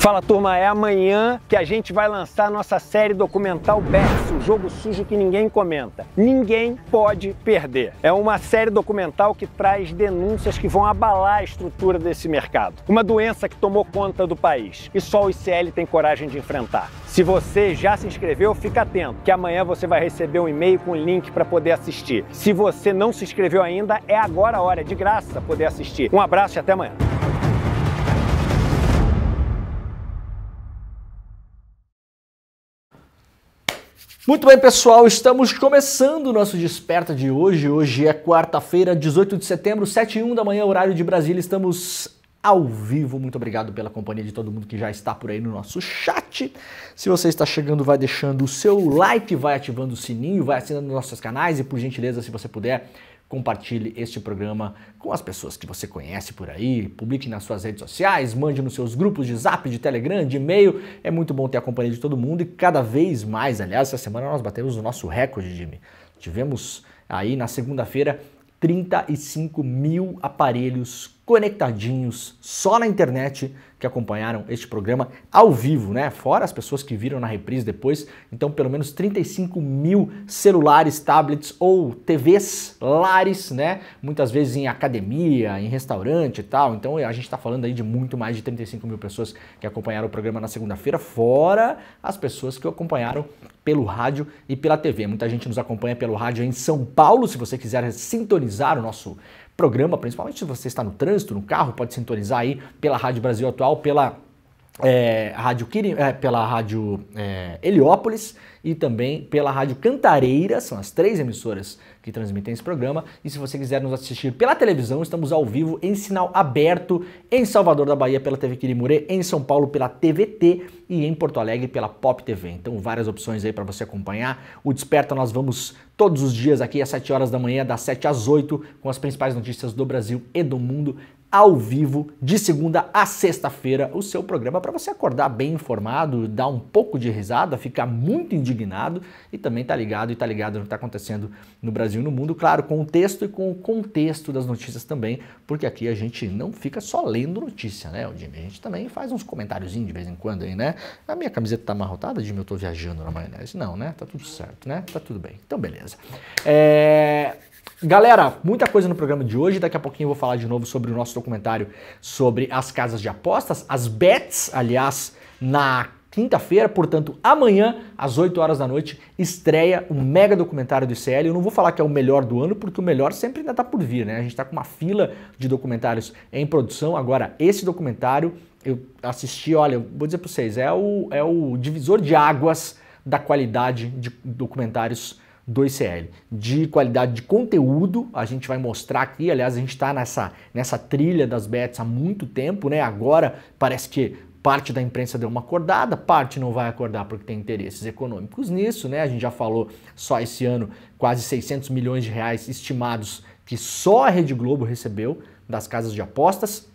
Fala turma, é amanhã que a gente vai lançar a nossa série documental Berço, o jogo sujo que ninguém comenta. Ninguém pode perder. É uma série documental que traz denúncias que vão abalar a estrutura desse mercado. Uma doença que tomou conta do país e só o ICL tem coragem de enfrentar. Se você já se inscreveu, fica atento, que amanhã você vai receber um e-mail com um link para poder assistir. Se você não se inscreveu ainda, é agora a hora, é de graça poder assistir. Um abraço e até amanhã. Muito bem, pessoal, estamos começando o nosso Desperta de hoje. Hoje é quarta-feira, 18 de setembro, 7h01 da manhã, horário de Brasília. Estamos ao vivo. Muito obrigado pela companhia de todo mundo que já está por aí no nosso chat. Se você está chegando, vai deixando o seu like, vai ativando o sininho, vai assinando nossos canais e, por gentileza, se você puder, compartilhe este programa com as pessoas que você conhece por aí, publique nas suas redes sociais, mande nos seus grupos de zap, de telegram, de e-mail. É muito bom ter a companhia de todo mundo e cada vez mais. Aliás, essa semana nós batemos o nosso recorde, Jimmy. Tivemos aí na segunda-feira 35 mil aparelhos conectadinhos só na internet que acompanharam este programa ao vivo, né? Fora as pessoas que viram na reprise depois. Então, pelo menos 35 mil celulares, tablets ou TVs lares, né? Muitas vezes em academia, em restaurante e tal. Então, a gente está falando aí de muito mais de 35 mil pessoas que acompanharam o programa na segunda-feira, fora as pessoas que o acompanharam pelo rádio e pela TV. Muita gente nos acompanha pelo rádio em São Paulo. Se você quiser sintonizar o nosso programa, principalmente se você está no trânsito, no carro, pode sintonizar aí pela Rádio Brasil Atual, pela Rádio Quiri, pela Rádio Heliópolis e também pela Rádio Cantareira, são as três emissoras que transmitem esse programa. E se você quiser nos assistir pela televisão, estamos ao vivo em sinal aberto em Salvador da Bahia pela TV Quirimurê, em São Paulo pela TVT e em Porto Alegre pela Pop TV. Então várias opções aí para você acompanhar. O Desperta nós vamos todos os dias aqui às 7 horas da manhã, das 7 às 8, com as principais notícias do Brasil e do mundo, ao vivo, de segunda a sexta-feira, o seu programa para você acordar bem informado, dar um pouco de risada, ficar muito indignado e também tá ligado no que está acontecendo no Brasil e no mundo, claro, com o texto e com o contexto das notícias também, porque aqui a gente não fica só lendo notícia, né, Jimmy? A gente também faz uns comentáriozinhos de vez em quando aí, né? A minha camiseta tá amarrotada, Jimmy, eu tô viajando na maionese. Não, né? Tá tudo certo, né? Tá tudo bem. Então, beleza. Galera, muita coisa no programa de hoje, daqui a pouquinho eu vou falar de novo sobre o nosso documentário sobre as casas de apostas, as bets, aliás, na quinta-feira, portanto, amanhã, às 8 horas da noite, estreia um mega documentário do ICL. Eu não vou falar que é o melhor do ano, porque o melhor sempre ainda está por vir, né? A gente está com uma fila de documentários em produção. Agora, esse documentário, eu assisti, olha, eu vou dizer para vocês, é o divisor de águas da qualidade de documentários do ICL, de qualidade de conteúdo. A gente vai mostrar aqui, aliás, a gente está nessa trilha das bets há muito tempo, né? Agora parece que parte da imprensa deu uma acordada, parte não vai acordar porque tem interesses econômicos nisso, né? A gente já falou só esse ano quase 600 milhões de reais estimados que só a Rede Globo recebeu das casas de apostas.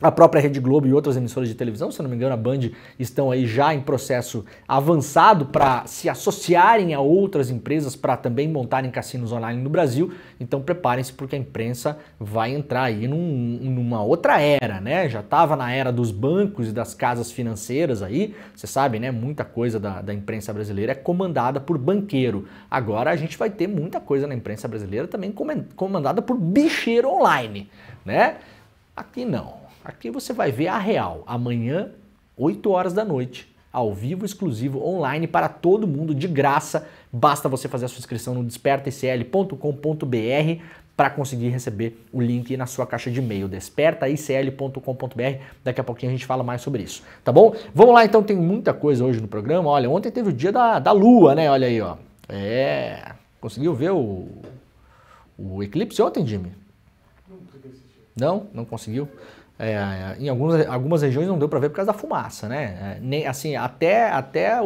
A própria Rede Globo e outras emissoras de televisão, se não me engano, a Band, estão aí já em processo avançado para se associarem a outras empresas para também montarem cassinos online no Brasil. Então preparem-se porque a imprensa vai entrar aí numa outra era, né? Já estava na era dos bancos e das casas financeiras aí, você sabe, né? Muita coisa da imprensa brasileira é comandada por banqueiro. Agora a gente vai ter muita coisa na imprensa brasileira também comandada por bicheiro online, né? Aqui não. Aqui você vai ver a real, amanhã, 8 horas da noite, ao vivo, exclusivo, online, para todo mundo, de graça. Basta você fazer a sua inscrição no despertaicl.com.br para conseguir receber o link na sua caixa de e-mail, despertaicl.com.br. Daqui a pouquinho a gente fala mais sobre isso, tá bom? Vamos lá, então, tem muita coisa hoje no programa. Olha, ontem teve o dia da lua, né? Olha aí, ó. Conseguiu ver o eclipse ontem, Jimmy? Não conseguiu? Em algumas regiões não deu para ver por causa da fumaça, né? Nem, assim, até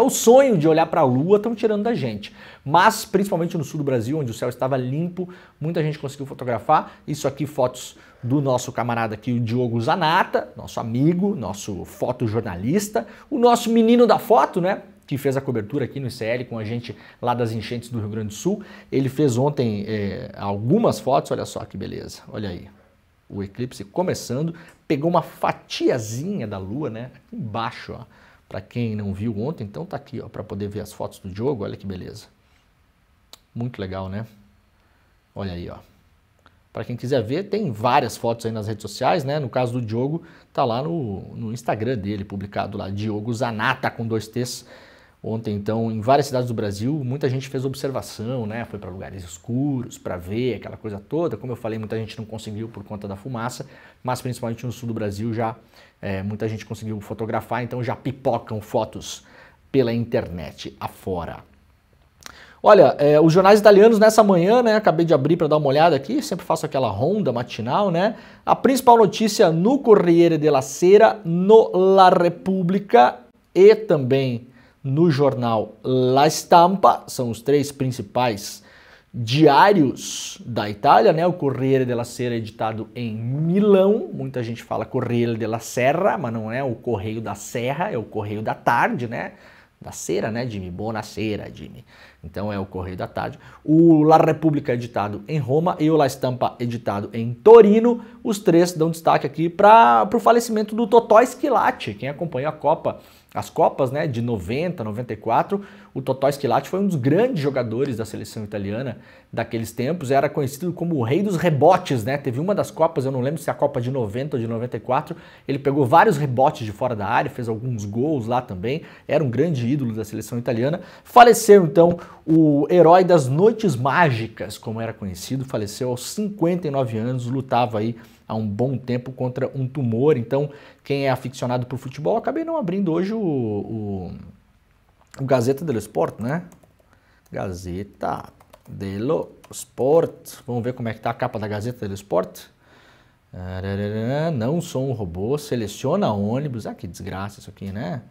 o sonho de olhar para a lua estão tirando da gente. Mas, principalmente no sul do Brasil, onde o céu estava limpo, muita gente conseguiu fotografar. Isso aqui, fotos do nosso camarada aqui, o Diogo Zanatta, nosso amigo, nosso fotojornalista, o nosso menino da foto, né? Que fez a cobertura aqui no ICL com a gente lá das enchentes do Rio Grande do Sul. Ele fez ontem algumas fotos, olha só que beleza, olha aí. o eclipse começando, pegou uma fatiazinha da Lua, né? Aqui embaixo, ó. Para quem não viu ontem, então tá aqui, ó, para poder ver as fotos do Diogo, olha que beleza. Muito legal, né? Olha aí, ó. Para quem quiser ver, tem várias fotos aí nas redes sociais, né? No caso do Diogo, tá lá no Instagram dele, publicado lá, Diogo Zanatta, com 2 T's. Ontem, então, em várias cidades do Brasil, muita gente fez observação, né? Foi para lugares escuros, para ver aquela coisa toda. Como eu falei, muita gente não conseguiu por conta da fumaça, mas principalmente no sul do Brasil já muita gente conseguiu fotografar, então já pipocam fotos pela internet afora. Olha, os jornais italianos nessa manhã, né? Acabei de abrir para dar uma olhada aqui, sempre faço aquela ronda matinal, né? A principal notícia no Corriere della Sera, no La Repubblica e também no jornal La Stampa, são os 3 principais diários da Itália, né? O Corriere della Sera é editado em Milão, muita gente fala Corriere della Sera, mas não é o Correio da Serra, é o Correio da Tarde, né? Da Sera, né, Jimmy? Bona Sera, Jimmy. Então é o Correio da Tarde. O La Repubblica é editado em Roma e o La Stampa é editado em Torino. Os 3 dão destaque aqui para o falecimento do Totò Schillaci, quem acompanhou a Copa, as Copas, né, de 90, 94, o Totò Schillaci foi um dos grandes jogadores da seleção italiana daqueles tempos, era conhecido como o rei dos rebotes, né, teve uma das Copas, eu não lembro se é a Copa de 90 ou de 94, ele pegou vários rebotes de fora da área, fez alguns gols lá também, era um grande ídolo da seleção italiana, faleceu então o herói das noites mágicas, como era conhecido, faleceu aos 59 anos, lutava aí há um bom tempo contra um tumor, então quem é aficionado por futebol, eu acabei não abrindo hoje o Gazzetta dello Sport, né? Gazzetta dello Sport, vamos ver como é que tá a capa da Gazzetta dello Sport, não sou um robô, seleciona ônibus, ah que desgraça isso aqui, né?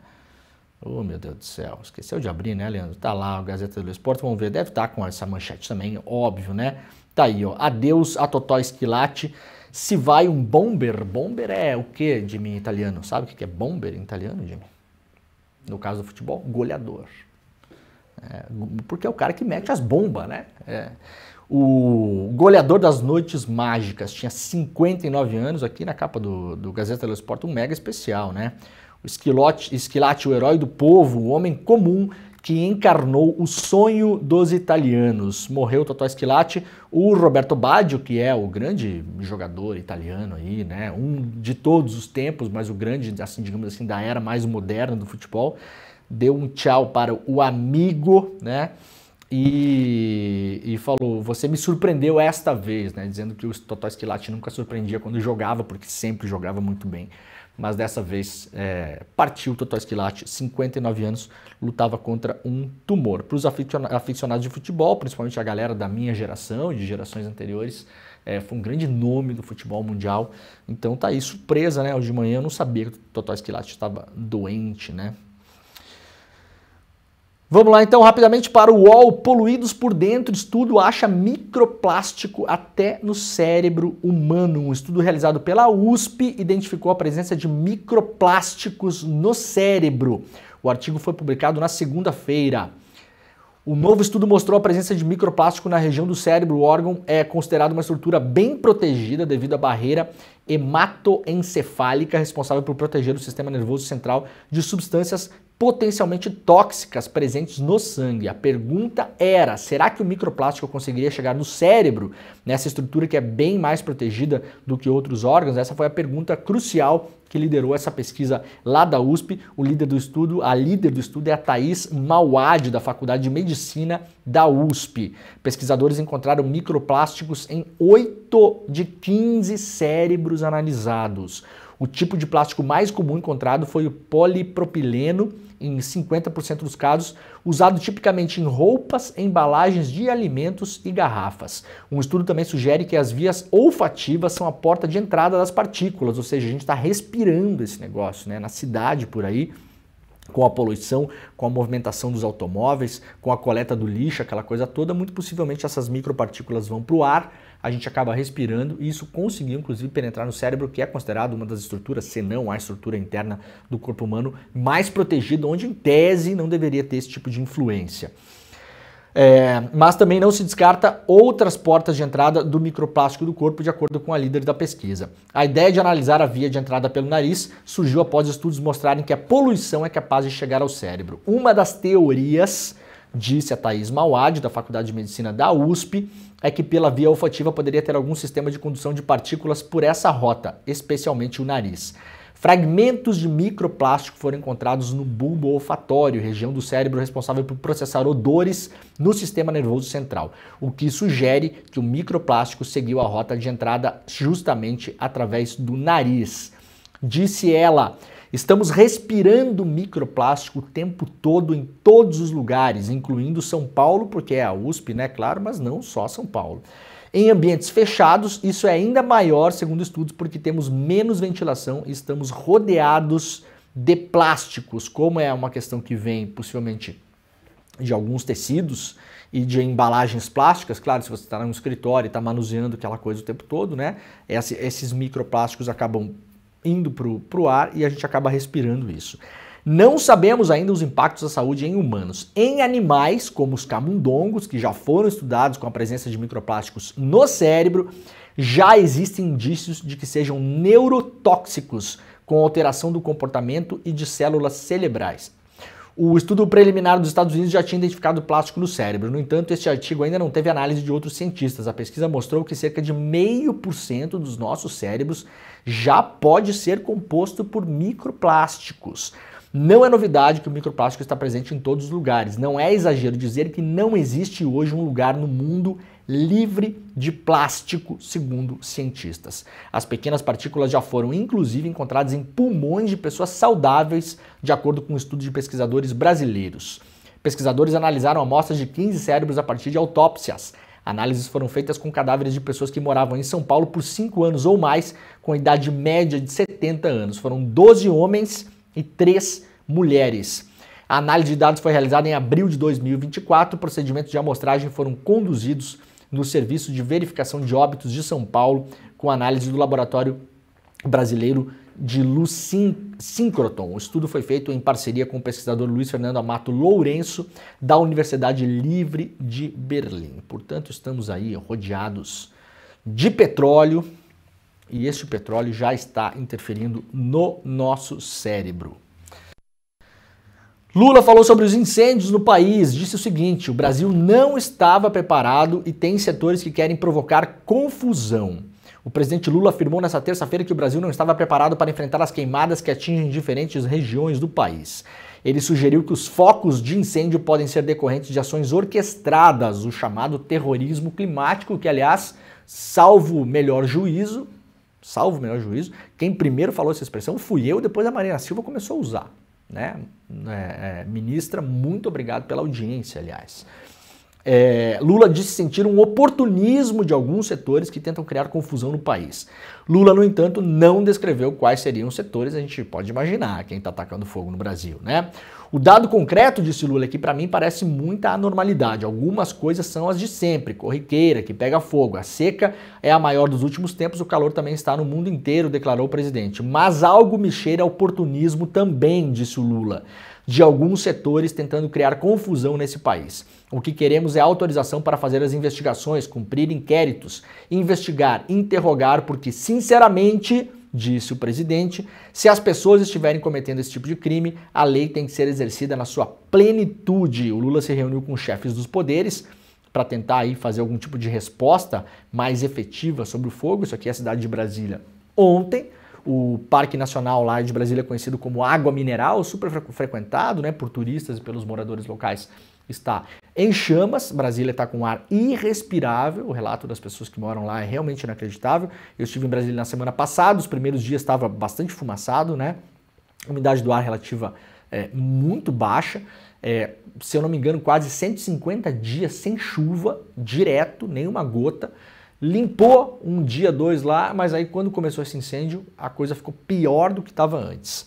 Oh, meu Deus do céu, esqueceu de abrir, né, Leandro? Tá lá o Gazzetta dello Sport, vamos ver, deve estar com essa manchete também, óbvio, né? Tá aí, ó, adeus a Totò Schillaci, se vai um bomber. Bomber é o que, Jimmy, em italiano? Sabe o que é bomber em italiano, Jimmy? No caso do futebol, goleador. É, porque é o cara que mete as bombas, né? É. O goleador das noites mágicas tinha 59 anos, aqui na capa do Gazzetta dello Sport, um mega especial, né? O Schillaci, o herói do povo, o homem comum que encarnou o sonho dos italianos. Morreu o Totò Schillaci, o Roberto Baggio, que é o grande jogador italiano aí, né? Um de todos os tempos, mas o grande, assim, digamos assim, da era mais moderna do futebol, deu um tchau para o amigo, né? E falou, você me surpreendeu esta vez, né? Dizendo que o Totò Schillaci nunca surpreendia quando jogava, porque sempre jogava muito bem. Mas dessa vez partiu o Totò Schillaci, 59 anos, lutava contra um tumor. Para os aficionados de futebol, principalmente a galera da minha geração e de gerações anteriores, foi um grande nome do futebol mundial. Então tá aí, surpresa, né? Hoje de manhã eu não sabia que o Totò Schillaci estava doente, né? Vamos lá então rapidamente para o UOL, poluídos por dentro, estudo acha microplástico até no cérebro humano. Um estudo realizado pela USP identificou a presença de microplásticos no cérebro. O artigo foi publicado na segunda-feira. O novo estudo mostrou a presença de microplástico na região do cérebro. O órgão é considerado uma estrutura bem protegida devido à barreira hematoencefálica responsável por proteger o sistema nervoso central de substâncias potencialmente tóxicas presentes no sangue. A pergunta era, será que o microplástico conseguiria chegar no cérebro, nessa estrutura que é bem mais protegida do que outros órgãos? Essa foi a pergunta crucial que liderou essa pesquisa lá da USP. A líder do estudo é a Thais Mauad, da Faculdade de Medicina da USP. Pesquisadores encontraram microplásticos em 8 de 15 cérebros analisados. O tipo de plástico mais comum encontrado foi o polipropileno, em 50% dos casos, usado tipicamente em roupas, embalagens de alimentos e garrafas. Um estudo também sugere que as vias olfativas são a porta de entrada das partículas, ou seja, a gente está respirando esse negócio, né? Na cidade, por aí, com a poluição, com a movimentação dos automóveis, com a coleta do lixo, aquela coisa toda, muito possivelmente essas micropartículas vão para o ar, a gente acaba respirando e isso conseguiu, inclusive, penetrar no cérebro, que é considerado uma das estruturas, se não a estrutura interna do corpo humano mais protegida, onde, em tese, não deveria ter esse tipo de influência. mas também não se descarta outras portas de entrada do microplástico do corpo, de acordo com a líder da pesquisa. A ideia de analisar a via de entrada pelo nariz surgiu após estudos mostrarem que a poluição é capaz de chegar ao cérebro. Uma das teorias, disse a Thais Mauad, da Faculdade de Medicina da USP, é que pela via olfativa poderia ter algum sistema de condução de partículas por essa rota, especialmente o nariz. Fragmentos de microplástico foram encontrados no bulbo olfatório, região do cérebro responsável por processar odores no sistema nervoso central, o que sugere que o microplástico seguiu a rota de entrada justamente através do nariz. Disse ela: estamos respirando microplástico o tempo todo, em todos os lugares, incluindo São Paulo, porque é a USP, né? Claro, mas não só São Paulo. Em ambientes fechados, isso é ainda maior, segundo estudos, porque temos menos ventilação e estamos rodeados de plásticos. Como é uma questão que vem, possivelmente, de alguns tecidos e de embalagens plásticas, claro, se você está num escritório e está manuseando aquela coisa o tempo todo, né? Esses microplásticos acabam indo para o ar e a gente acaba respirando isso. Não sabemos ainda os impactos da saúde em humanos. Em animais, como os camundongos, que já foram estudados com a presença de microplásticos no cérebro, já existem indícios de que sejam neurotóxicos, com alteração do comportamento e de células cerebrais. O estudo preliminar dos Estados Unidos já tinha identificado plástico no cérebro. No entanto, este artigo ainda não teve análise de outros cientistas. A pesquisa mostrou que cerca de 0,5% dos nossos cérebros já pode ser composto por microplásticos. Não é novidade que o microplástico está presente em todos os lugares. Não é exagero dizer que não existe hoje um lugar no mundo livre de plástico, segundo cientistas. As pequenas partículas já foram, inclusive, encontradas em pulmões de pessoas saudáveis, de acordo com um estudo de pesquisadores brasileiros. Pesquisadores analisaram amostras de 15 cérebros a partir de autópsias. Análises foram feitas com cadáveres de pessoas que moravam em São Paulo por 5 anos ou mais, com a idade média de 70 anos. Foram 12 homens e 3 mulheres. A análise de dados foi realizada em abril de 2024. Procedimentos de amostragem foram conduzidos no Serviço de Verificação de Óbitos de São Paulo, com análise do Laboratório Brasileiro de Luz Síncrotron. O estudo foi feito em parceria com o pesquisador Luiz Fernando Amato Lourenço, da Universidade Livre de Berlim. Portanto, estamos aí rodeados de petróleo, e este petróleo já está interferindo no nosso cérebro. Lula falou sobre os incêndios no país, disse o seguinte: o Brasil não estava preparado e tem setores que querem provocar confusão. O presidente Lula afirmou nesta terça-feira que o Brasil não estava preparado para enfrentar as queimadas que atingem diferentes regiões do país. Ele sugeriu que os focos de incêndio podem ser decorrentes de ações orquestradas, o chamado terrorismo climático, que, aliás, salvo melhor juízo, quem primeiro falou essa expressão fui eu, depois a Marina Silva começou a usar. Né? Ministra, muito obrigado pela audiência, aliás. Lula disse sentir um oportunismo de alguns setores que tentam criar confusão no país. Lula, no entanto, não descreveu quais seriam os setores. A gente pode imaginar quem está atacando fogo no Brasil, né? O dado concreto, disse Lula, que para mim parece muita anormalidade. Algumas coisas são as de sempre, corriqueira, que pega fogo. A seca é a maior dos últimos tempos, o calor também está no mundo inteiro, declarou o presidente. Mas algo me cheira oportunismo também, disse o Lula, de alguns setores tentando criar confusão nesse país. O que queremos é autorização para fazer as investigações, cumprir inquéritos, investigar, interrogar, porque, sinceramente, disse o presidente, se as pessoas estiverem cometendo esse tipo de crime, a lei tem que ser exercida na sua plenitude. O Lula se reuniu com os chefes dos poderes para tentar aí fazer algum tipo de resposta mais efetiva sobre o fogo. Isso aqui é a cidade de Brasília ontem. O Parque Nacional lá de Brasília é conhecido como Água Mineral, super frequentado, né, por turistas e pelos moradores locais, está em chamas. Brasília está com um ar irrespirável, o relato das pessoas que moram lá é realmente inacreditável. Eu estive em Brasília na semana passada, os primeiros dias estava bastante fumaçado, né, umidade do ar relativa muito baixa. Se eu não me engano, quase 150 dias sem chuva, direto, nenhuma gota. Limpou um dia, dois lá, mas aí quando começou esse incêndio, a coisa ficou pior do que estava antes.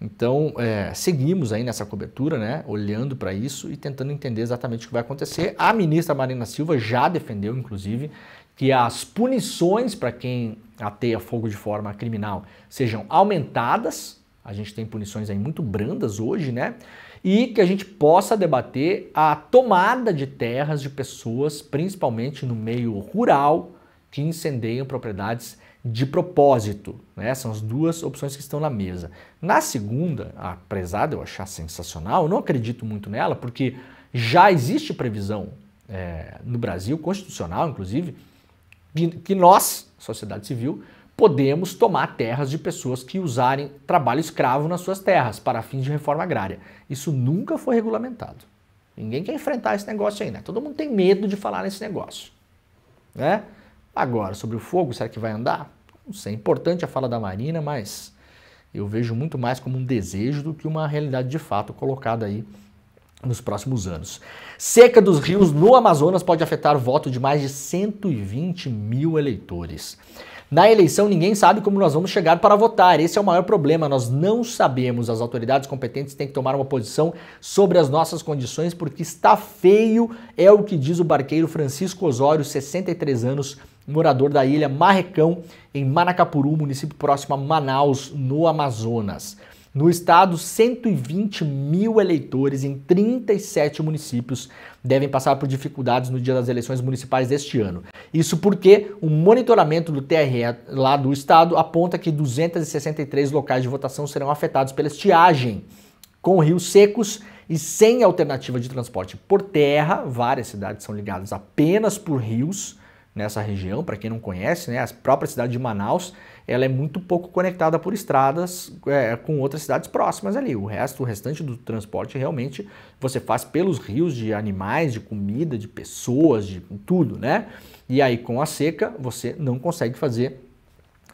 Então, seguimos aí nessa cobertura, né, olhando para isso e tentando entender exatamente o que vai acontecer. A ministra Marina Silva já defendeu, inclusive, que as punições para quem ateia fogo de forma criminal sejam aumentadas. a gente tem punições aí muito brandas hoje, né? E que a gente possa debater a tomada de terras de pessoas, principalmente no meio rural, que incendeiam propriedades de propósito, né? São as duas opções que estão na mesa. Na segunda, apesar de eu achar sensacional, eu não acredito muito nela, porque já existe previsão no Brasil, constitucional inclusive, que nós, sociedade civil, podemos tomar terras de pessoas que usarem trabalho escravo nas suas terras para fins de reforma agrária. Isso nunca foi regulamentado. Ninguém quer enfrentar esse negócio ainda. Todo mundo tem medo de falar nesse negócio, né? Agora, sobre o fogo, será que vai andar? Não sei, é importante a fala da Marina, mas eu vejo muito mais como um desejo do que uma realidade de fato colocada aí nos próximos anos. Seca dos rios no Amazonas pode afetar o voto de mais de 120 mil eleitores. Na eleição, ninguém sabe como nós vamos chegar para votar. Esse é o maior problema. Nós não sabemos. As autoridades competentes têm que tomar uma posição sobre as nossas condições, porque está feio, é o que diz o barqueiro Francisco Osório, 63 anos, morador da ilha Marrecão, em Manacapuru, município próximo a Manaus, no Amazonas. No estado, 120 mil eleitores em 37 municípios devem passar por dificuldades no dia das eleições municipais deste ano. Isso porque o monitoramento do TRE lá do estado aponta que 263 locais de votação serão afetados pela estiagem, com rios secos e sem alternativa de transporte por terra. Várias cidades são ligadas apenas por rios nessa região. Para quem não conhece, né, a própria cidade de Manaus, ela é muito pouco conectada por estradas com outras cidades próximas ali. O restante do transporte realmente você faz pelos rios, de animais, de comida, de pessoas, de tudo, né? E aí com a seca você não consegue fazer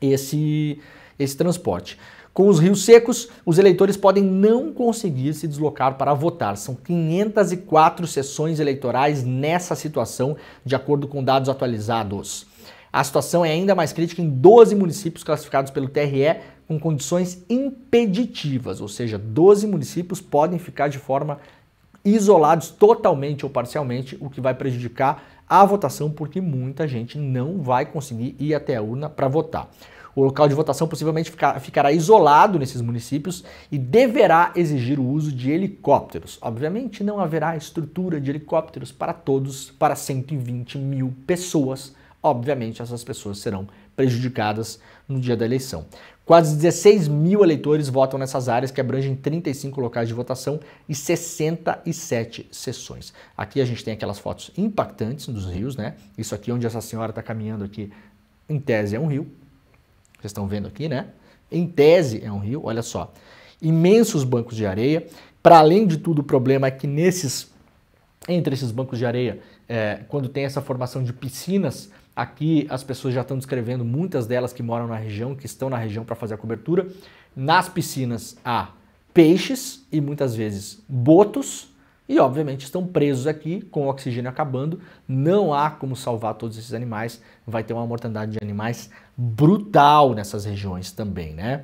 esse transporte. Com os rios secos, os eleitores podem não conseguir se deslocar para votar. São 504 sessões eleitorais nessa situação, de acordo com dados atualizados. A situação é ainda mais crítica em 12 municípios classificados pelo TRE com condições impeditivas, ou seja, 12 municípios podem ficar de forma isolados totalmente ou parcialmente, o que vai prejudicar a votação, porque muita gente não vai conseguir ir até a urna para votar. O local de votação possivelmente ficará isolado nesses municípios e deverá exigir o uso de helicópteros. Obviamente não haverá estrutura de helicópteros para todos, para 120 mil pessoas. Obviamente, essas pessoas serão prejudicadas no dia da eleição. Quase 16 mil eleitores votam nessas áreas, que abrangem 35 locais de votação e 67 sessões. Aqui a gente tem aquelas fotos impactantes dos rios, né? Isso aqui, onde essa senhora está caminhando aqui, em tese é um rio. Vocês estão vendo aqui, né? Em tese é um rio, olha só. Imensos bancos de areia. Para além de tudo, o problema é que entre esses bancos de areia, quando tem essa formação de piscinas, aqui as pessoas já estão descrevendo, muitas delas que moram na região, que estão na região para fazer a cobertura. Nas piscinas há peixes e muitas vezes botos e, obviamente, estão presos aqui com o oxigênio acabando. Não há como salvar todos esses animais. Vai ter uma mortandade de animais brutal nessas regiões também, né?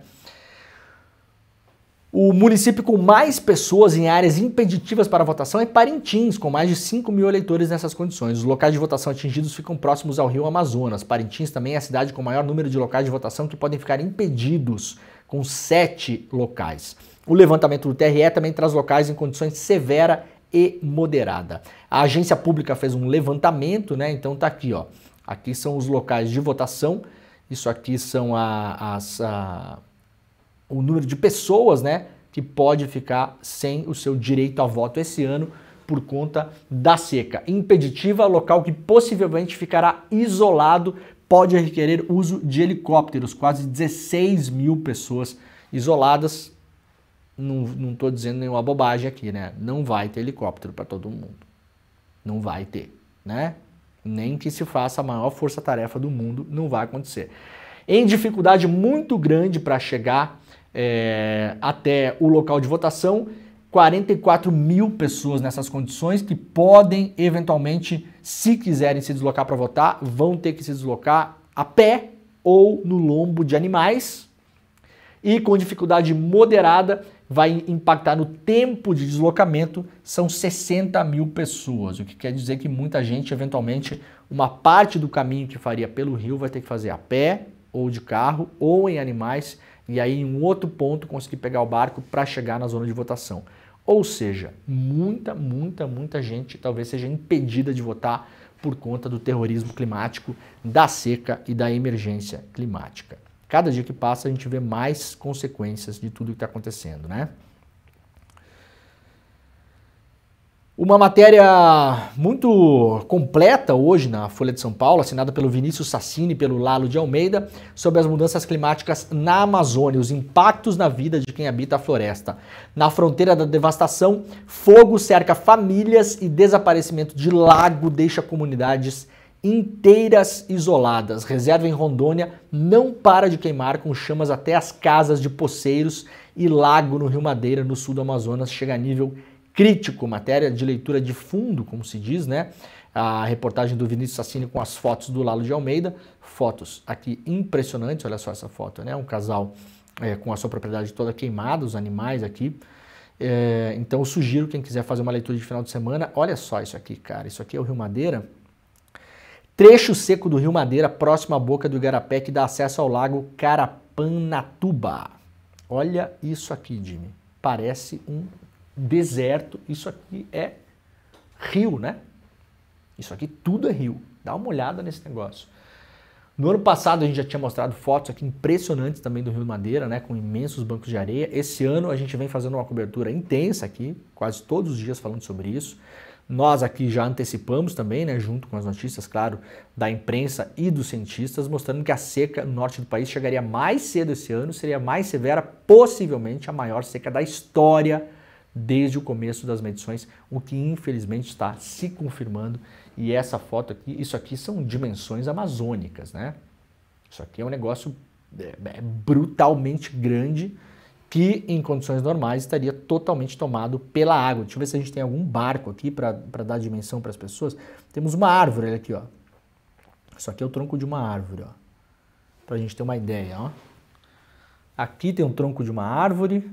O município com mais pessoas em áreas impeditivas para votação é Parintins, com mais de 5 mil eleitores nessas condições. Os locais de votação atingidos ficam próximos ao rio Amazonas. Parintins também é a cidade com o maior número de locais de votação que podem ficar impedidos, com 7 locais. O levantamento do TRE também traz locais em condições severa e moderada. A agência pública fez um levantamento, né? Então tá aqui, ó. Aqui são os locais de votação. Isso aqui são o número de pessoas, né, que pode ficar sem o seu direito a voto esse ano por conta da seca impeditiva, local que possivelmente ficará isolado, pode requerer uso de helicópteros, quase 16 mil pessoas isoladas. Não estou dizendo nenhuma bobagem aqui, né? Não vai ter helicóptero para todo mundo. Não vai ter, né? Nem que se faça a maior força-tarefa do mundo, não vai acontecer. Em dificuldade muito grande para chegar até o local de votação, 44 mil pessoas nessas condições que podem, eventualmente, se quiserem se deslocar para votar, vão ter que se deslocar a pé ou no lombo de animais. E com dificuldade moderada, vai impactar no tempo de deslocamento, são 60 mil pessoas, o que quer dizer que muita gente, eventualmente, uma parte do caminho que faria pelo rio vai ter que fazer a pé ou de carro ou em animais, e aí em um outro ponto conseguir pegar o barco para chegar na zona de votação. Ou seja, muita gente talvez seja impedida de votar por conta do terrorismo climático, da seca e da emergência climática. Cada dia que passa a gente vê mais consequências de tudo que está acontecendo, né? Uma matéria muito completa hoje na Folha de São Paulo, assinada pelo Vinícius Sassini e pelo Lalo de Almeida, sobre as mudanças climáticas na Amazônia, os impactos na vida de quem habita a floresta. Na fronteira da devastação, fogo cerca famílias e desaparecimento de lago deixa comunidades inteiras isoladas. Reserva em Rondônia não para de queimar com chamas até as casas de poceiros e lago no Rio Madeira, no sul do Amazonas, chega a nível crítico, matéria de leitura de fundo, como se diz, né? A reportagem do Vinícius Sassini com as fotos do Lalo de Almeida, fotos aqui impressionantes, olha só essa foto, né? Um casal com a sua propriedade toda queimada, os animais aqui. Então eu sugiro quem quiser fazer uma leitura de final de semana, olha só isso aqui, cara, isso aqui é o Rio Madeira. Trecho seco do Rio Madeira, próximo à boca do Igarapé, que dá acesso ao lago Carapanatuba. Olha isso aqui, Jimmy, parece um deserto, isso aqui é rio, né? Isso aqui tudo é rio. Dá uma olhada nesse negócio. No ano passado a gente já tinha mostrado fotos aqui impressionantes também do Rio Madeira, né? Com imensos bancos de areia. Esse ano a gente vem fazendo uma cobertura intensa aqui, quase todos os dias falando sobre isso. Nós aqui já antecipamos também, né? Junto com as notícias, claro, da imprensa e dos cientistas, mostrando que a seca no norte do país chegaria mais cedo esse ano, seria mais severa, possivelmente a maior seca da história desde o começo das medições, o que infelizmente está se confirmando. E essa foto aqui, isso aqui são dimensões amazônicas, né? Isso aqui é um negócio brutalmente grande que em condições normais estaria totalmente tomado pela água. Deixa eu ver se a gente tem algum barco aqui para dar dimensão para as pessoas. Temos uma árvore aqui, ó. Isso aqui é o tronco de uma árvore, ó. Para a gente ter uma ideia, ó. Aqui tem um tronco de uma árvore.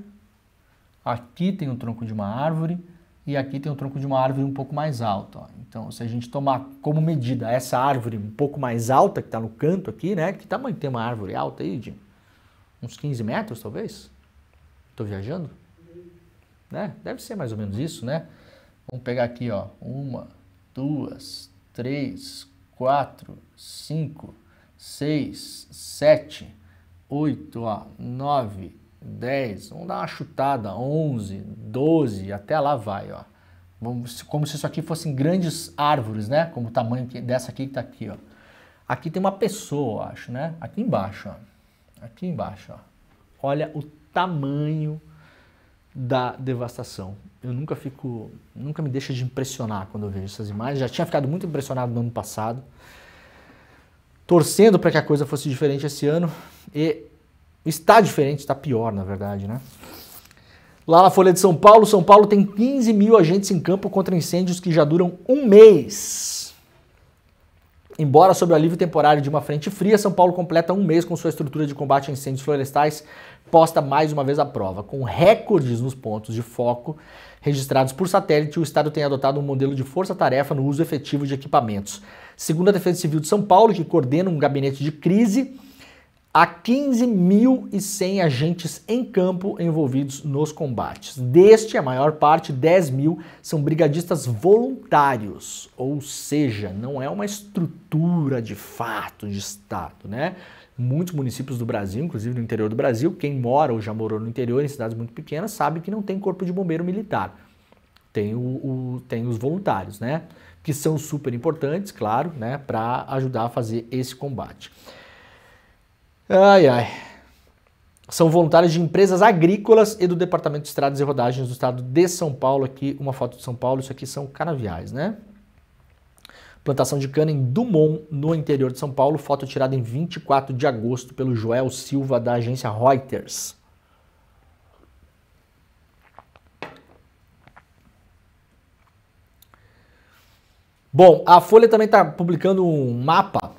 Aqui tem o tronco de uma árvore e aqui tem o tronco de uma árvore um pouco mais alta. Ó. Então, se a gente tomar como medida essa árvore um pouco mais alta, que está no canto aqui, né? Que tamanho tem uma árvore alta aí, de uns 15 metros, talvez? Estou viajando? Né? Deve ser mais ou menos isso, né? Vamos pegar aqui, ó. 1, 2, 3, 4, 5, 6, 7, 8, 9, 10, vamos dar uma chutada, 11, 12, até lá vai, ó. Vamos, como se isso aqui fossem grandes árvores, né? Como o tamanho dessa aqui que tá aqui, ó. Aqui tem uma pessoa, eu acho, né? Aqui embaixo, ó. Aqui embaixo, ó. Olha o tamanho da devastação. Eu nunca me deixa de impressionar quando eu vejo essas imagens. Já tinha ficado muito impressionado no ano passado, torcendo para que a coisa fosse diferente esse ano e está diferente, está pior, na verdade, né? Lá na Folha de São Paulo, São Paulo tem 15 mil agentes em campo contra incêndios que já duram um mês. Embora sob o alívio temporário de uma frente fria, São Paulo completa um mês com sua estrutura de combate a incêndios florestais posta mais uma vez à prova. Com recordes nos pontos de foco registrados por satélite, o Estado tem adotado um modelo de força-tarefa no uso efetivo de equipamentos. Segundo a Defesa Civil de São Paulo, que coordena um gabinete de crise, há 15.100 agentes em campo envolvidos nos combates. Deste, a maior parte, 10 mil, são brigadistas voluntários. Ou seja, não é uma estrutura de fato de Estado, né? Muitos municípios do Brasil, inclusive no interior do Brasil, quem mora ou já morou no interior, em cidades muito pequenas, sabe que não tem corpo de bombeiro militar. Tem os voluntários, né? Que são super importantes, claro, né? Para ajudar a fazer esse combate. São voluntários de empresas agrícolas e do Departamento de Estradas e Rodagens do Estado de São Paulo. Aqui, uma foto de São Paulo. Isso aqui são canaviais, né? Plantação de cana em Dumont, no interior de São Paulo. Foto tirada em 24 de agosto pelo Joel Silva, da agência Reuters. Bom, a Folha também está publicando um mapa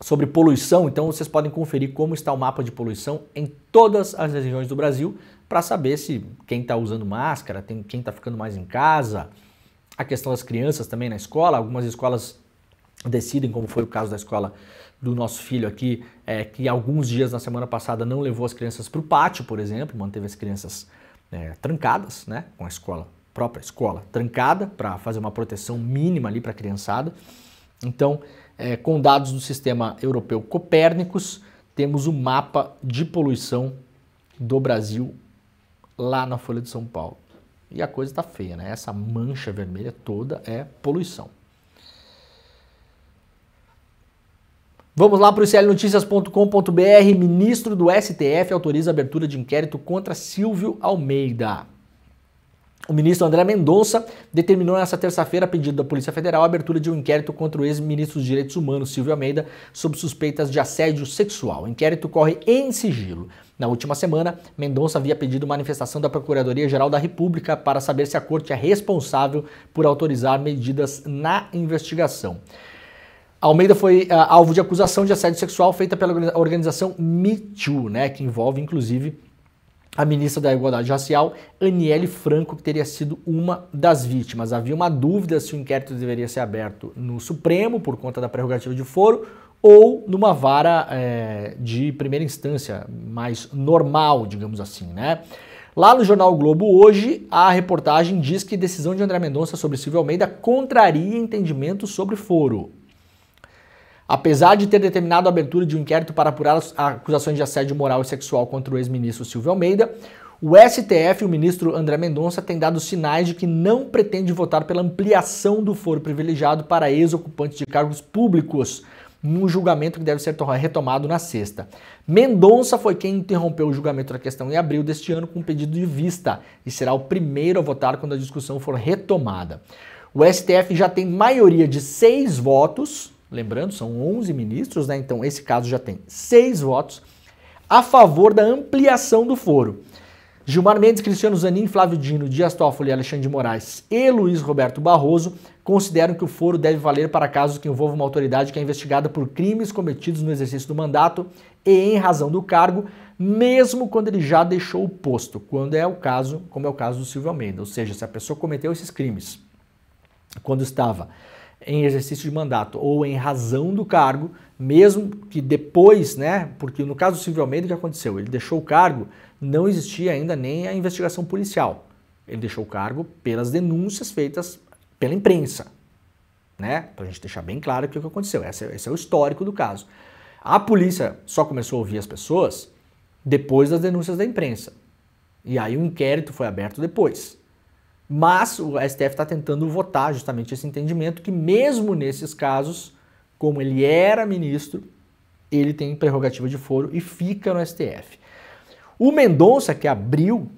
sobre poluição, então vocês podem conferir como está o mapa de poluição em todas as regiões do Brasil para saber se quem está usando máscara, quem está ficando mais em casa, a questão das crianças também na escola. Algumas escolas decidem, como foi o caso da escola do nosso filho aqui, que alguns dias na semana passada não levou as crianças para o pátio, por exemplo, manteve as crianças trancadas, né, com a escola, própria escola trancada, para fazer uma proteção mínima ali para a criançada. Então, com dados do sistema europeu Copérnicos, temos o mapa de poluição do Brasil lá na Folha de São Paulo. E a coisa está feia, né? Essa mancha vermelha toda é poluição. Vamos lá para o iclnoticias.com.br. Ministro do STF autoriza a abertura de inquérito contra Silvio Almeida. O ministro André Mendonça determinou nesta terça-feira, a pedido da Polícia Federal, a abertura de um inquérito contra o ex-ministro dos Direitos Humanos, Silvio Almeida, sob suspeitas de assédio sexual. O inquérito corre em sigilo. Na última semana, Mendonça havia pedido manifestação da Procuradoria-Geral da República para saber se a corte é responsável por autorizar medidas na investigação. Almeida foi alvo de acusação de assédio sexual feita pela organização Me Too, né, que envolve, inclusive, a ministra da Igualdade Racial, Anielle Franco, que teria sido uma das vítimas. Havia uma dúvida se o inquérito deveria ser aberto no Supremo, por conta da prerrogativa de foro, ou numa vara de primeira instância, mais normal, digamos assim, né? Lá no jornal o Globo hoje, a reportagem diz que decisão de André Mendonça sobre Silvio Almeida contraria entendimento sobre foro. Apesar de ter determinado a abertura de um inquérito para apurar as acusações de assédio moral e sexual contra o ex-ministro Silvio Almeida, o STF e o ministro André Mendonça têm dado sinais de que não pretende votar pela ampliação do foro privilegiado para ex-ocupantes de cargos públicos, num julgamento que deve ser retomado na sexta. Mendonça foi quem interrompeu o julgamento da questão em abril deste ano com um pedido de vista e será o primeiro a votar quando a discussão for retomada. O STF já tem maioria de 6 votos... Lembrando, são 11 ministros, né? Então esse caso já tem 6 votos a favor da ampliação do foro. Gilmar Mendes, Cristiano Zanin, Flávio Dino, Dias Toffoli, Alexandre de Moraes e Luiz Roberto Barroso consideram que o foro deve valer para casos que envolvam uma autoridade que é investigada por crimes cometidos no exercício do mandato e em razão do cargo, mesmo quando ele já deixou o posto, quando é o caso, como é o caso do Silvio Almeida, ou seja, se a pessoa cometeu esses crimes quando estava em exercício de mandato ou em razão do cargo, mesmo que depois, né, porque no caso do Silvio Almeida o que aconteceu? Ele deixou o cargo, não existia ainda nem a investigação policial. Ele deixou o cargo pelas denúncias feitas pela imprensa, né, pra gente deixar bem claro o que aconteceu. Esse é o histórico do caso. A polícia só começou a ouvir as pessoas depois das denúncias da imprensa. E aí o inquérito foi aberto depois. Mas o STF está tentando votar justamente esse entendimento que mesmo nesses casos, como ele era ministro, ele tem prerrogativa de foro e fica no STF. O Mendonça, que abriu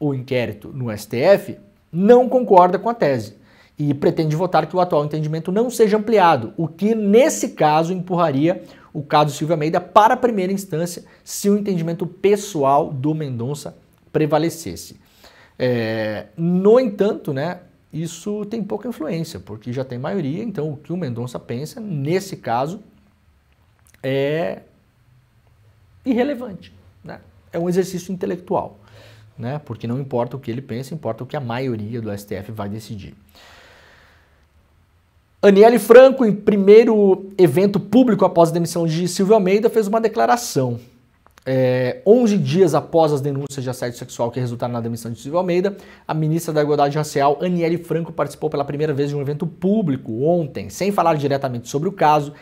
o inquérito no STF, não concorda com a tese e pretende votar que o atual entendimento não seja ampliado, o que nesse caso empurraria o caso Silvio Almeida para a primeira instância se o entendimento pessoal do Mendonça prevalecesse. No entanto, né, isso tem pouca influência, porque já tem maioria, então o que o Mendonça pensa, nesse caso, é irrelevante, né? É um exercício intelectual, né? Porque não importa o que ele pensa, importa o que a maioria do STF vai decidir. Anielle Franco, em primeiro evento público após a demissão de Silvio Almeida, fez uma declaração. 11 dias após as denúncias de assédio sexual que resultaram na demissão de Silvio Almeida, a ministra da Igualdade Racial, Anielle Franco, participou pela primeira vez de um evento público ontem. Sem falar diretamente sobre o caso,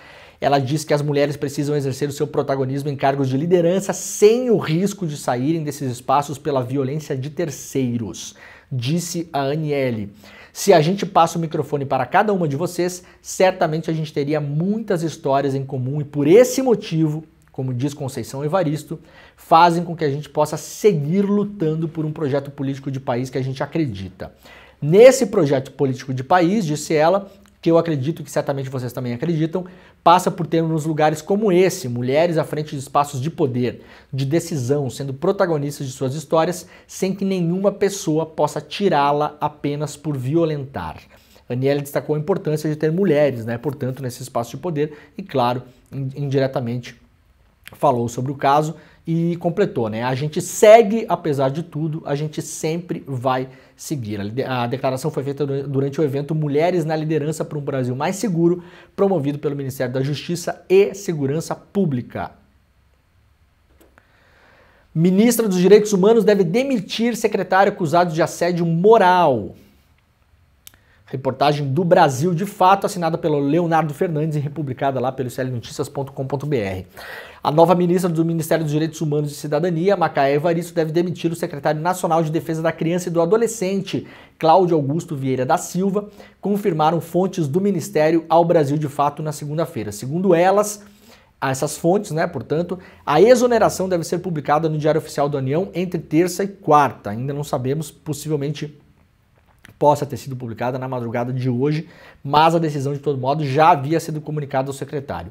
ela disse que as mulheres precisam exercer o seu protagonismo em cargos de liderança sem o risco de saírem desses espaços pela violência de terceiros, disse a Anielle. Se a gente passa o microfone para cada uma de vocês, certamente a gente teria muitas histórias em comum e por esse motivo, como diz Conceição Evaristo, fazem com que a gente possa seguir lutando por um projeto político de país que a gente acredita. Nesse projeto político de país, disse ela, que eu acredito e que certamente vocês também acreditam, passa por termos lugares como esse, mulheres à frente de espaços de poder, de decisão, sendo protagonistas de suas histórias, sem que nenhuma pessoa possa tirá-la apenas por violentar. Anielle destacou a importância de ter mulheres, né, portanto, nesse espaço de poder e, claro, indiretamente, falou sobre o caso e completou, né? A gente segue, apesar de tudo, a gente sempre vai seguir. A declaração foi feita durante o evento Mulheres na Liderança para um Brasil Mais Seguro, promovido pelo Ministério da Justiça e Segurança Pública. Ministra dos Direitos Humanos deve demitir secretário acusado de assédio moral. Reportagem do Brasil de Fato, assinada pelo Leonardo Fernandes e republicada lá pelo iclnoticias.com.br. A nova ministra do Ministério dos Direitos Humanos e Cidadania, Macaé Evaristo, deve demitir o secretário nacional de Defesa da Criança e do Adolescente, Cláudio Augusto Vieira da Silva, confirmaram fontes do Ministério ao Brasil de Fato na segunda-feira. Segundo elas, essas fontes, né, portanto, a exoneração deve ser publicada no Diário Oficial da União entre terça e quarta. Ainda não sabemos, possivelmente possa ter sido publicada na madrugada de hoje, mas a decisão, de todo modo, já havia sido comunicada ao secretário.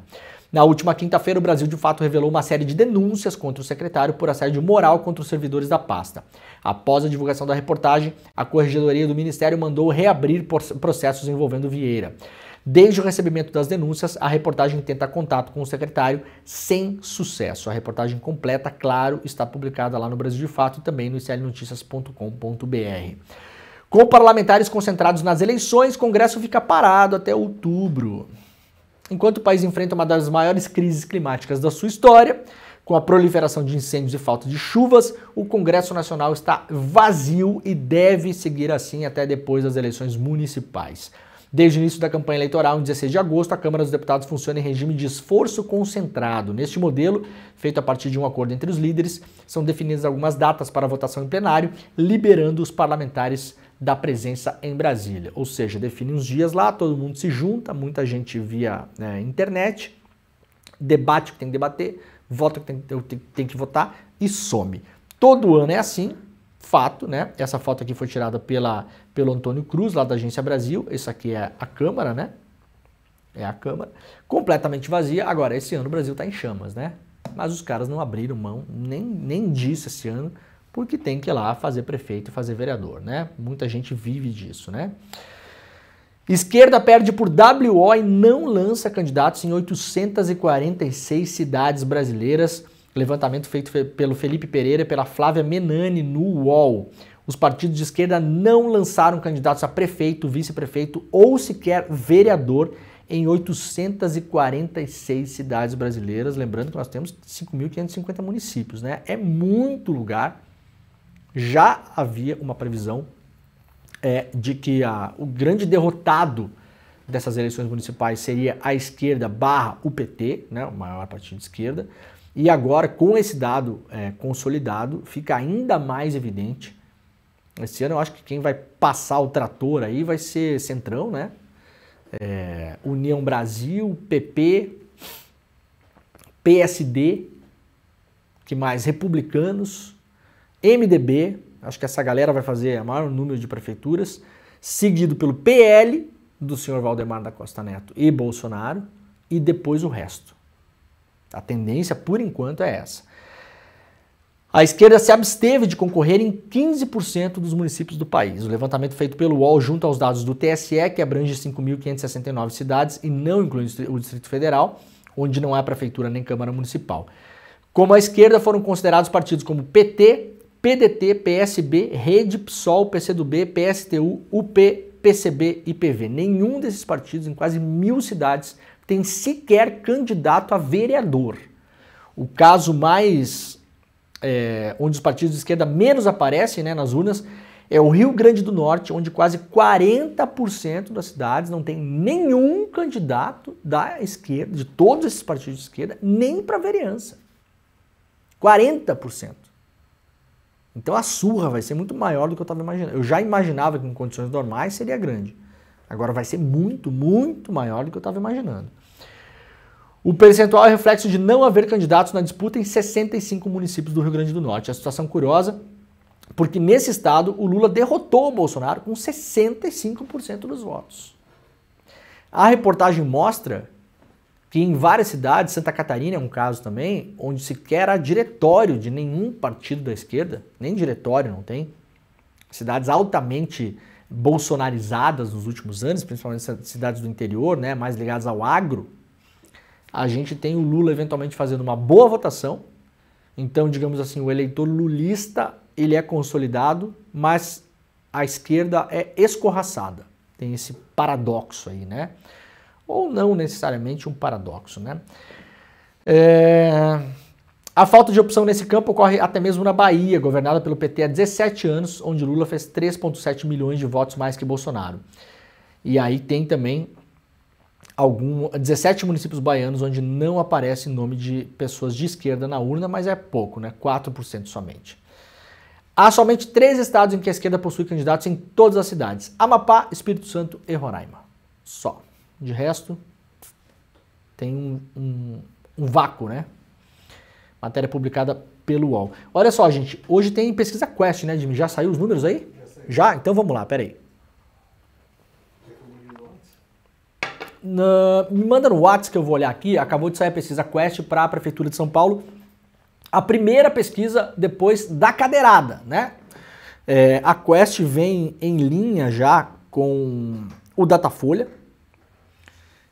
Na última quinta-feira, o Brasil de Fato revelou uma série de denúncias contra o secretário por assédio moral contra os servidores da pasta. Após a divulgação da reportagem, a Corregedoria do Ministério mandou reabrir processos envolvendo Vieira. Desde o recebimento das denúncias, a reportagem tenta contato com o secretário sem sucesso. A reportagem completa, claro, está publicada lá no Brasil de Fato e também no iclnoticias.com.br. Com parlamentares concentrados nas eleições, o Congresso fica parado até outubro. Enquanto o país enfrenta uma das maiores crises climáticas da sua história, com a proliferação de incêndios e falta de chuvas, o Congresso Nacional está vazio e deve seguir assim até depois das eleições municipais. Desde o início da campanha eleitoral, em 16 de agosto, a Câmara dos Deputados funciona em regime de esforço concentrado. Neste modelo, feito a partir de um acordo entre os líderes, são definidas algumas datas para votação em plenário, liberando os parlamentares da presença em Brasília. Ou seja, define uns dias lá, todo mundo se junta, muita gente via internet, debate o que tem que debater, vota o que tem que votar e some. Todo ano é assim. Fato, né? Essa foto aqui foi tirada pelo Antônio Cruz, lá da Agência Brasil. Isso aqui é a Câmara, né? É a Câmara. Completamente vazia. Agora, esse ano o Brasil tá em chamas, né? Mas os caras não abriram mão nem disso esse ano, porque tem que ir lá fazer prefeito e fazer vereador, né? Muita gente vive disso, né? Esquerda perde por WO e não lança candidatos em 846 cidades brasileiras. Levantamento feito pelo Felipe Pereira e pela Flávia Menani no UOL. Os partidos de esquerda não lançaram candidatos a prefeito, vice-prefeito ou sequer vereador em 846 cidades brasileiras. Lembrando que nós temos 5.550 municípios, né? É muito lugar. Já havia uma previsão de que o grande derrotado dessas eleições municipais seria a esquerda barra o PT, né? O maior partido de esquerda. E agora, com esse dado consolidado, fica ainda mais evidente. Esse ano eu acho que quem vai passar o trator aí vai ser Centrão, né? União Brasil, PP, PSD, que mais? Republicanos, MDB, acho que essa galera vai fazer o maior número de prefeituras, seguido pelo PL, do senhor Valdemar da Costa Neto e Bolsonaro, e depois o resto. A tendência, por enquanto, é essa. A esquerda se absteve de concorrer em 15% dos municípios do país. O levantamento feito pelo UOL junto aos dados do TSE, que abrange 5.569 cidades e não inclui o Distrito Federal, onde não há prefeitura nem Câmara Municipal. Como a esquerda, foram considerados partidos como PT, PDT, PSB, Rede, PSOL, PCdoB, PSTU, UP, PCB e PV. Nenhum desses partidos, em quase 1.000 cidades, tem sequer candidato a vereador. O caso mais onde os partidos de esquerda menos aparecem, né, nas urnas, é o Rio Grande do Norte, onde quase 40% das cidades não tem nenhum candidato da esquerda, de todos esses partidos de esquerda, nem para vereança. 40%. Então a surra vai ser muito maior do que eu estava imaginando. Eu já imaginava que em condições normais seria grande. Agora vai ser muito, muito maior do que eu estava imaginando. O percentual é reflexo de não haver candidatos na disputa em 65 municípios do Rio Grande do Norte. É uma situação curiosa, porque nesse estado o Lula derrotou o Bolsonaro com 65% dos votos. A reportagem mostra que em várias cidades, Santa Catarina é um caso também, onde sequer há diretório de nenhum partido da esquerda, nem diretório não tem. Cidades altamente bolsonarizadas nos últimos anos, principalmente cidades do interior, né, mais ligadas ao agro, a gente tem o Lula eventualmente fazendo uma boa votação Então, digamos assim, o eleitor lulista, ele é consolidado, mas a esquerda é escorraçada. Tem esse paradoxo aí, né? Ou não necessariamente um paradoxo, né? A falta de opção nesse campo ocorre até mesmo na Bahia, governada pelo PT há 17 anos, onde Lula fez 3,7 milhões de votos mais que Bolsonaro. E aí tem também 17 municípios baianos onde não aparece nome de pessoas de esquerda na urna, mas é pouco, né? 4% somente. Há somente 3 estados em que a esquerda possui candidatos em todas as cidades: Amapá, Espírito Santo e Roraima. Só. De resto, tem um vácuo, né? Matéria publicada pelo UOL. Olha só, gente, hoje tem pesquisa Quest, né, Jimmy? Já saiu os números aí? Já saiu. Já? Então vamos lá, peraí. Me manda no WhatsApp que eu vou olhar aqui. Acabou de sair a pesquisa Quest para a Prefeitura de São Paulo. A primeira pesquisa depois da cadeirada, né? A Quest vem em linha já com o Datafolha.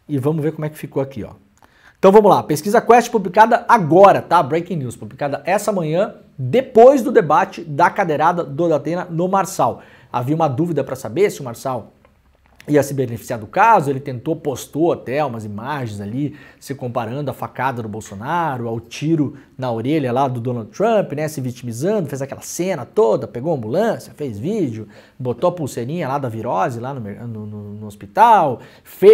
E vamos ver como é que ficou aqui, ó. Então vamos lá, pesquisa Quest publicada agora, tá? Breaking News, publicada essa manhã, depois do debate da cadeirada do Datena no Marçal. Havia uma dúvida para saber se o Marçal ia se beneficiar do caso, ele tentou, postou até umas imagens ali, se comparando a facada do Bolsonaro, ao tiro na orelha lá do Donald Trump, né? Se vitimizando, fez aquela cena toda, pegou a ambulância, fez vídeo, botou a pulseirinha lá da virose lá no hospital,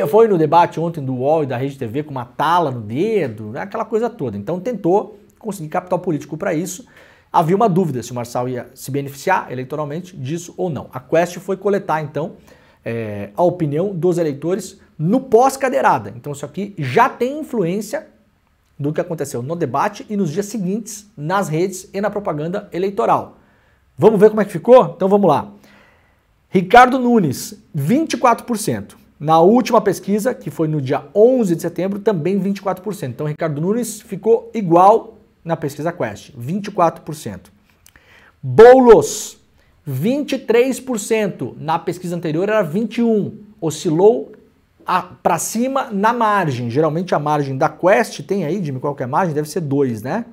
foi no debate ontem do UOL e da Rede TV com uma tala no dedo, né? Aquela coisa toda. Então tentou conseguir capital político para isso. Havia uma dúvida se o Marçal ia se beneficiar eleitoralmente disso ou não. A Quest foi coletar, então, a opinião dos eleitores no pós-cadeirada. Então isso aqui já tem influência do que aconteceu no debate e nos dias seguintes nas redes e na propaganda eleitoral. Vamos ver como é que ficou? Então vamos lá. Ricardo Nunes, 24%. Na última pesquisa, que foi no dia 11 de setembro, também 24%. Então Ricardo Nunes ficou igual na pesquisa Quest, 24%. Boulos, 23%, na pesquisa anterior era 21%, oscilou para cima na margem. Geralmente a margem da Quest tem aí, Jimmy, qual que é a margem? Deve ser 2, né?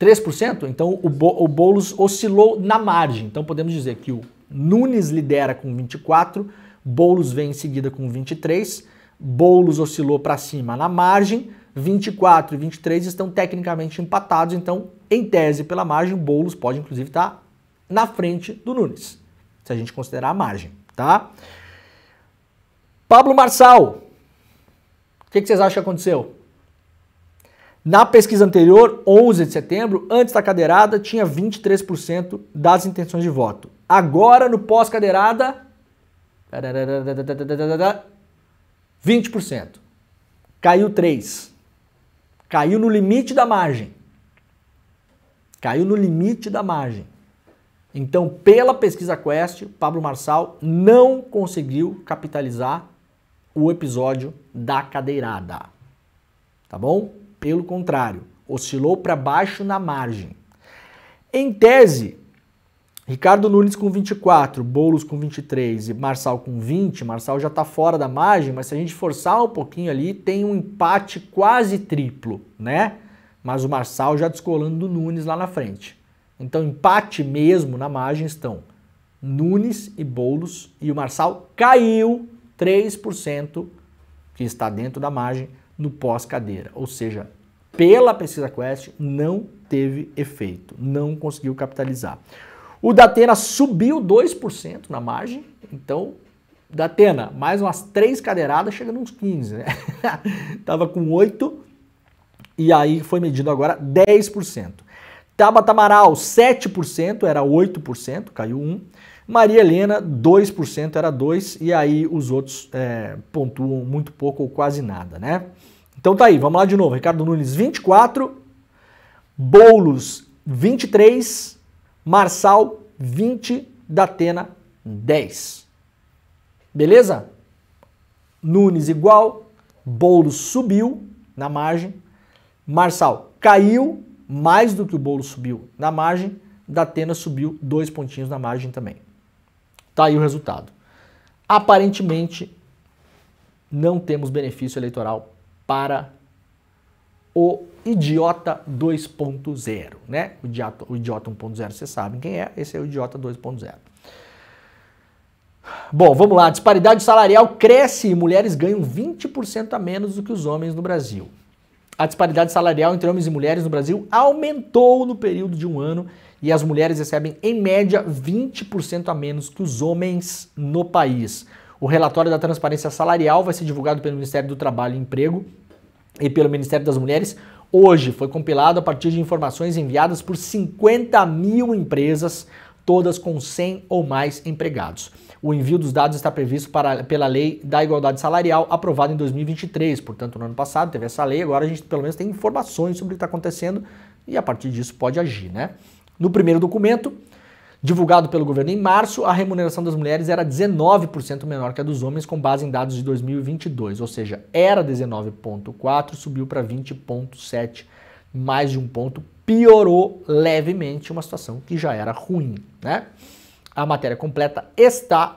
3%. 3%? Então o Boulos oscilou na margem. Então podemos dizer que o Nunes lidera com 24%, Boulos vem em seguida com 23%, Boulos oscilou para cima na margem, 24 e 23 estão tecnicamente empatados, então, em tese, pela margem, Boulos pode, inclusive, estar na frente do Nunes, se a gente considerar a margem, tá? Pablo Marçal, o que vocês acham que aconteceu? Na pesquisa anterior, 11 de setembro, antes da cadeirada, tinha 23% das intenções de voto. Agora, no pós-cadeirada, 20%. Caiu 3%. Caiu no limite da margem. Caiu no limite da margem. Então, pela pesquisa Quest, Pablo Marçal não conseguiu capitalizar o episódio da cadeirada. Tá bom? Pelo contrário, oscilou para baixo na margem. Em tese, Ricardo Nunes com 24, Boulos com 23 e Marçal com 20. Marçal já está fora da margem, mas se a gente forçar um pouquinho ali, tem um empate quase triplo, né? Mas o Marçal já descolando do Nunes lá na frente. Então, empate mesmo na margem estão Nunes e Boulos, e o Marçal caiu 3%, que está dentro da margem, no pós-cadeira. Ou seja, pela pesquisa Quest não teve efeito, não conseguiu capitalizar. O Datena subiu 2% na margem, então, Datena, mais umas 3 cadeiradas, chega nos 15, né? Tava com 8%. E aí foi medido agora 10%. Tabata Amaral, 7%, era 8%, caiu 1%. Maria Helena, 2%, era 2%. E aí os outros pontuam muito pouco ou quase nada, né? Então tá aí, vamos lá de novo. Ricardo Nunes, 24%. Boulos, 23%. Marçal, 20%. Datena, 10%. Beleza? Nunes igual. Boulos subiu na margem. Marçal caiu mais do que o Boulos subiu na margem, Datena subiu 2 pontinhos na margem também. Tá aí o resultado. Aparentemente, não temos benefício eleitoral para o idiota 2.0, né? O idiota 1.0, vocês sabem quem é, esse é o idiota 2.0. Bom, vamos lá, a disparidade salarial cresce e mulheres ganham 20% a menos do que os homens no Brasil. A disparidade salarial entre homens e mulheres no Brasil aumentou no período de um ano e as mulheres recebem, em média, 20% a menos que os homens no país. O relatório da transparência salarial vai ser divulgado pelo Ministério do Trabalho e Emprego e pelo Ministério das Mulheres. Hoje foi compilado a partir de informações enviadas por 50 mil empresas, todas com 100 ou mais empregados. O envio dos dados está previsto pela Lei da Igualdade Salarial, aprovada em 2023. Portanto, no ano passado teve essa lei, agora a gente pelo menos tem informações sobre o que está acontecendo e a partir disso pode agir, né? No primeiro documento, divulgado pelo governo em março, a remuneração das mulheres era 19% menor que a dos homens, com base em dados de 2022, ou seja, era 19,4%, subiu para 20,7%, mais de um ponto, piorou levemente uma situação que já era ruim, né? A matéria completa está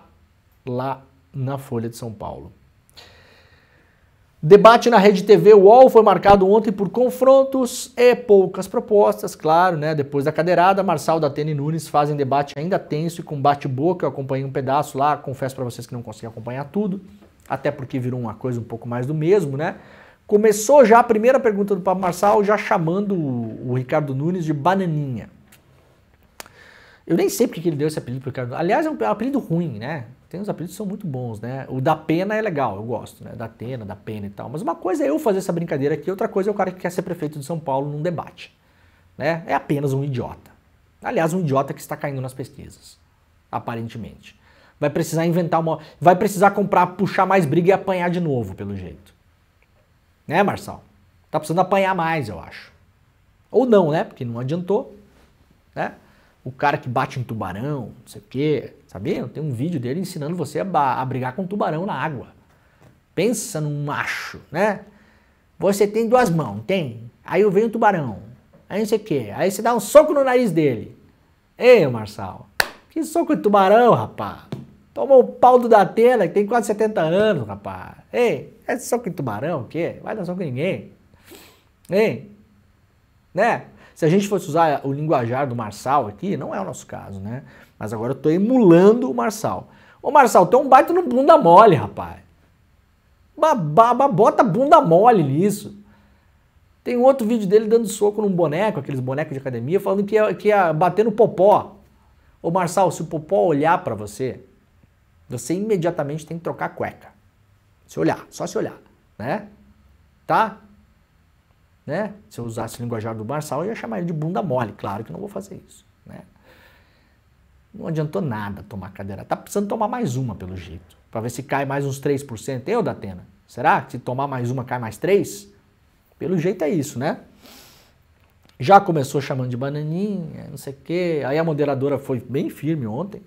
lá na Folha de São Paulo. Debate na Rede TV UOL foi marcado ontem por confrontos e poucas propostas, claro, né? Depois da cadeirada, Marçal da Tene e Nunes fazem debate ainda tenso e com bate-boca. Eu acompanhei um pedaço lá, confesso para vocês que não consegui acompanhar tudo, até porque virou uma coisa um pouco mais do mesmo, né? Começou já a primeira pergunta do Pablo Marçal, já chamando o Ricardo Nunes de bananinha. Eu nem sei porque que ele deu esse apelido pro Ricardo Nunes. Aliás, é um apelido ruim, né? Tem uns apelidos que são muito bons, né? O da Pena é legal, eu gosto, né? Da Pena e tal. Mas uma coisa é eu fazer essa brincadeira aqui, outra coisa é o cara que quer ser prefeito de São Paulo num debate, né? É apenas um idiota. Aliás, um idiota que está caindo nas pesquisas, aparentemente. Vai precisar inventar uma... Vai precisar comprar, puxar mais briga e apanhar de novo, pelo jeito. Né, Marçal? Tá precisando apanhar mais, eu acho. Ou não, né? Porque não adiantou, né? O cara que bate em tubarão, não sei o quê, sabia? Tem um vídeo dele ensinando você a brigar com um tubarão na água. Pensa num macho, né? Você tem duas mãos, tem? Aí vem o tubarão, aí não sei o quê, aí você dá um soco no nariz dele. Ei, Marçal, que soco de tubarão, rapaz? Tomou o pau do Datena, que tem quase 70 anos, rapaz. Ei, é soco de tubarão, o quê? Vai dar soco em ninguém. Ei, né? Se a gente fosse usar o linguajar do Marçal aqui, não é o nosso caso, né? Mas agora eu tô emulando o Marçal. Ô Marçal, tem um baita no bunda mole, rapaz. Bota bunda mole nisso. Tem outro vídeo dele dando soco num boneco, aqueles bonecos de academia, falando que ia bater no popó. Ô Marçal, se o popó olhar pra você, você imediatamente tem que trocar a cueca. Se olhar, só se olhar, né? Tá? Né? Se eu usasse o linguajar do Marçal, eu ia chamar ele de bunda mole. Claro que não vou fazer isso, né? Não adiantou nada tomar cadeira. Tá precisando tomar mais uma, pelo jeito. Pra ver se cai mais uns 3%. Eu, Datena? Será que se tomar mais uma, cai mais 3%? Pelo jeito é isso, né? Já começou chamando de bananinha, não sei o quê. Aí a moderadora foi bem firme ontem.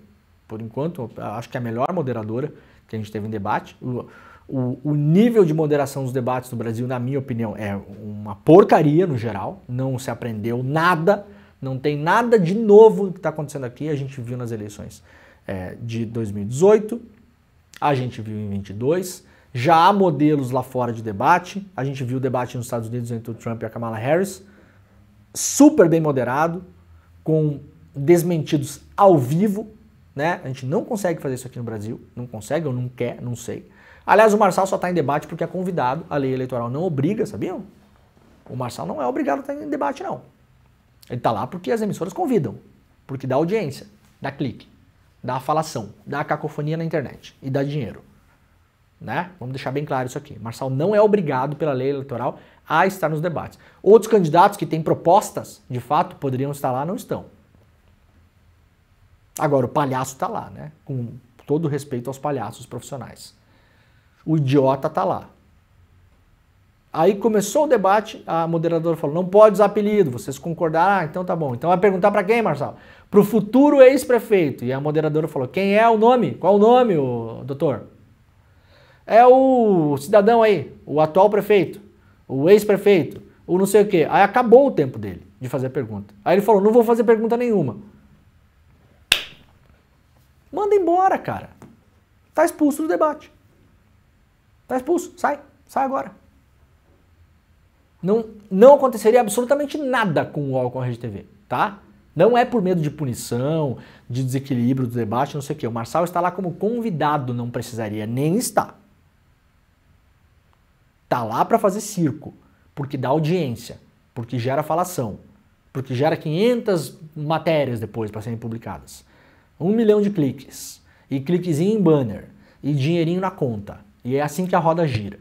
Por enquanto, acho que é a melhor moderadora que a gente teve em debate. O nível de moderação dos debates no Brasil, na minha opinião, é uma porcaria no geral. Não se aprendeu nada, não tem nada de novo que está acontecendo aqui. A gente viu nas eleições de 2018, a gente viu em 2022. Já há modelos lá fora de debate. A gente viu o debate nos Estados Unidos entre o Trump e a Kamala Harris. Super bem moderado, com desmentidos ao vivo, né? A gente não consegue fazer isso aqui no Brasil. Não consegue ou não quer, não sei. Aliás, o Marçal só está em debate porque é convidado, a lei eleitoral não obriga, sabiam? O Marçal não é obrigado a estar em debate, não. Ele está lá porque as emissoras convidam, porque dá audiência, dá clique, dá falação, dá cacofonia na internet e dá dinheiro, né? Vamos deixar bem claro isso aqui. O Marçal não é obrigado pela lei eleitoral a estar nos debates. Outros candidatos que têm propostas, de fato, poderiam estar lá, não estão. Agora, o palhaço está lá, né? Com todo respeito aos palhaços profissionais. O idiota tá lá. Aí começou o debate, a moderadora falou, não pode usar apelido, vocês concordaram? Ah, então tá bom. Então vai perguntar pra quem, Marçal? Pro futuro ex-prefeito. E a moderadora falou, quem é o nome? Qual o nome, doutor? É o cidadão aí, o atual prefeito, o ex-prefeito, o não sei o quê. Aí acabou o tempo dele de fazer a pergunta. Aí ele falou, não vou fazer pergunta nenhuma. Manda embora, cara. Tá expulso do debate. Tá expulso, sai agora. não aconteceria absolutamente nada com o UOL, com a Rede TV, tá? Não é por medo de punição, de desequilíbrio do debate, não sei o quê. O Marçal está lá como convidado, não precisaria nem estar. Está lá para fazer circo, porque dá audiência, porque gera falação, porque gera 500 matérias depois para serem publicadas. 1 milhão de cliques, e cliquezinho em banner, e dinheirinho na conta. E é assim que a roda gira.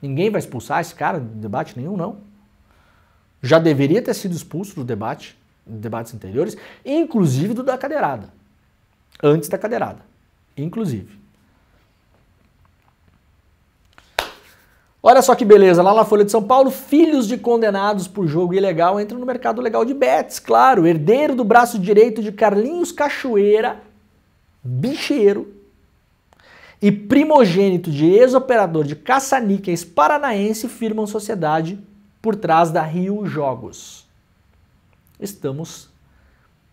Ninguém vai expulsar esse cara de debate nenhum, não. Já deveria ter sido expulso do debate, de debates anteriores, inclusive do da cadeirada. Antes da cadeirada. Inclusive. Olha só que beleza, lá na Folha de São Paulo, filhos de condenados por jogo ilegal entram no mercado legal de bets, claro. Herdeiro do braço direito de Carlinhos Cachoeira, bicheiro, e primogênito de ex-operador de caça-níqueis paranaense firmam sociedade por trás da Rio Jogos. Estamos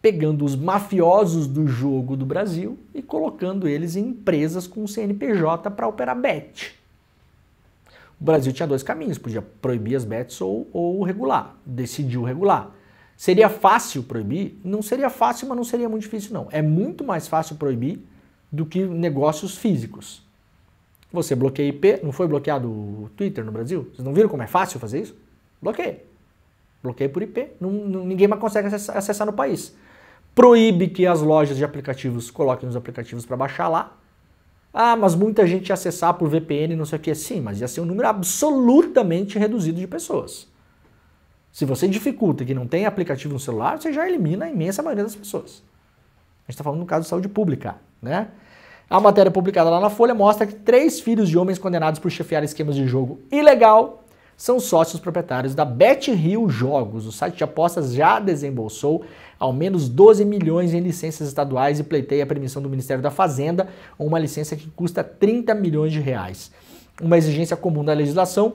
pegando os mafiosos do jogo do Brasil e colocando eles em empresas com CNPJ para operar bet. O Brasil tinha dois caminhos, podia proibir as bets ou regular, decidiu regular. Seria fácil proibir? Não seria fácil, mas não seria muito difícil não. É muito mais fácil proibir do que negócios físicos. Você bloqueia IP, não foi bloqueado o Twitter no Brasil? Vocês não viram como é fácil fazer isso? Bloqueia. Bloqueia por IP. Ninguém mais consegue acessar no país. Proíbe que as lojas de aplicativos coloquem os aplicativos para baixar lá. Ah, mas muita gente ia acessar por VPN, não sei o que. Sim, mas ia ser um número absolutamente reduzido de pessoas. Se você dificulta que não tem aplicativo no celular, você já elimina a imensa maioria das pessoas. A gente está falando no caso de saúde pública, né? A matéria publicada lá na Folha mostra que 3 filhos de homens condenados por chefiar esquemas de jogo ilegal são sócios proprietários da Bet Rio Jogos. O site de apostas já desembolsou ao menos 12 milhões em licenças estaduais e pleiteia a permissão do Ministério da Fazenda, uma licença que custa 30 milhões de reais. Uma exigência comum da legislação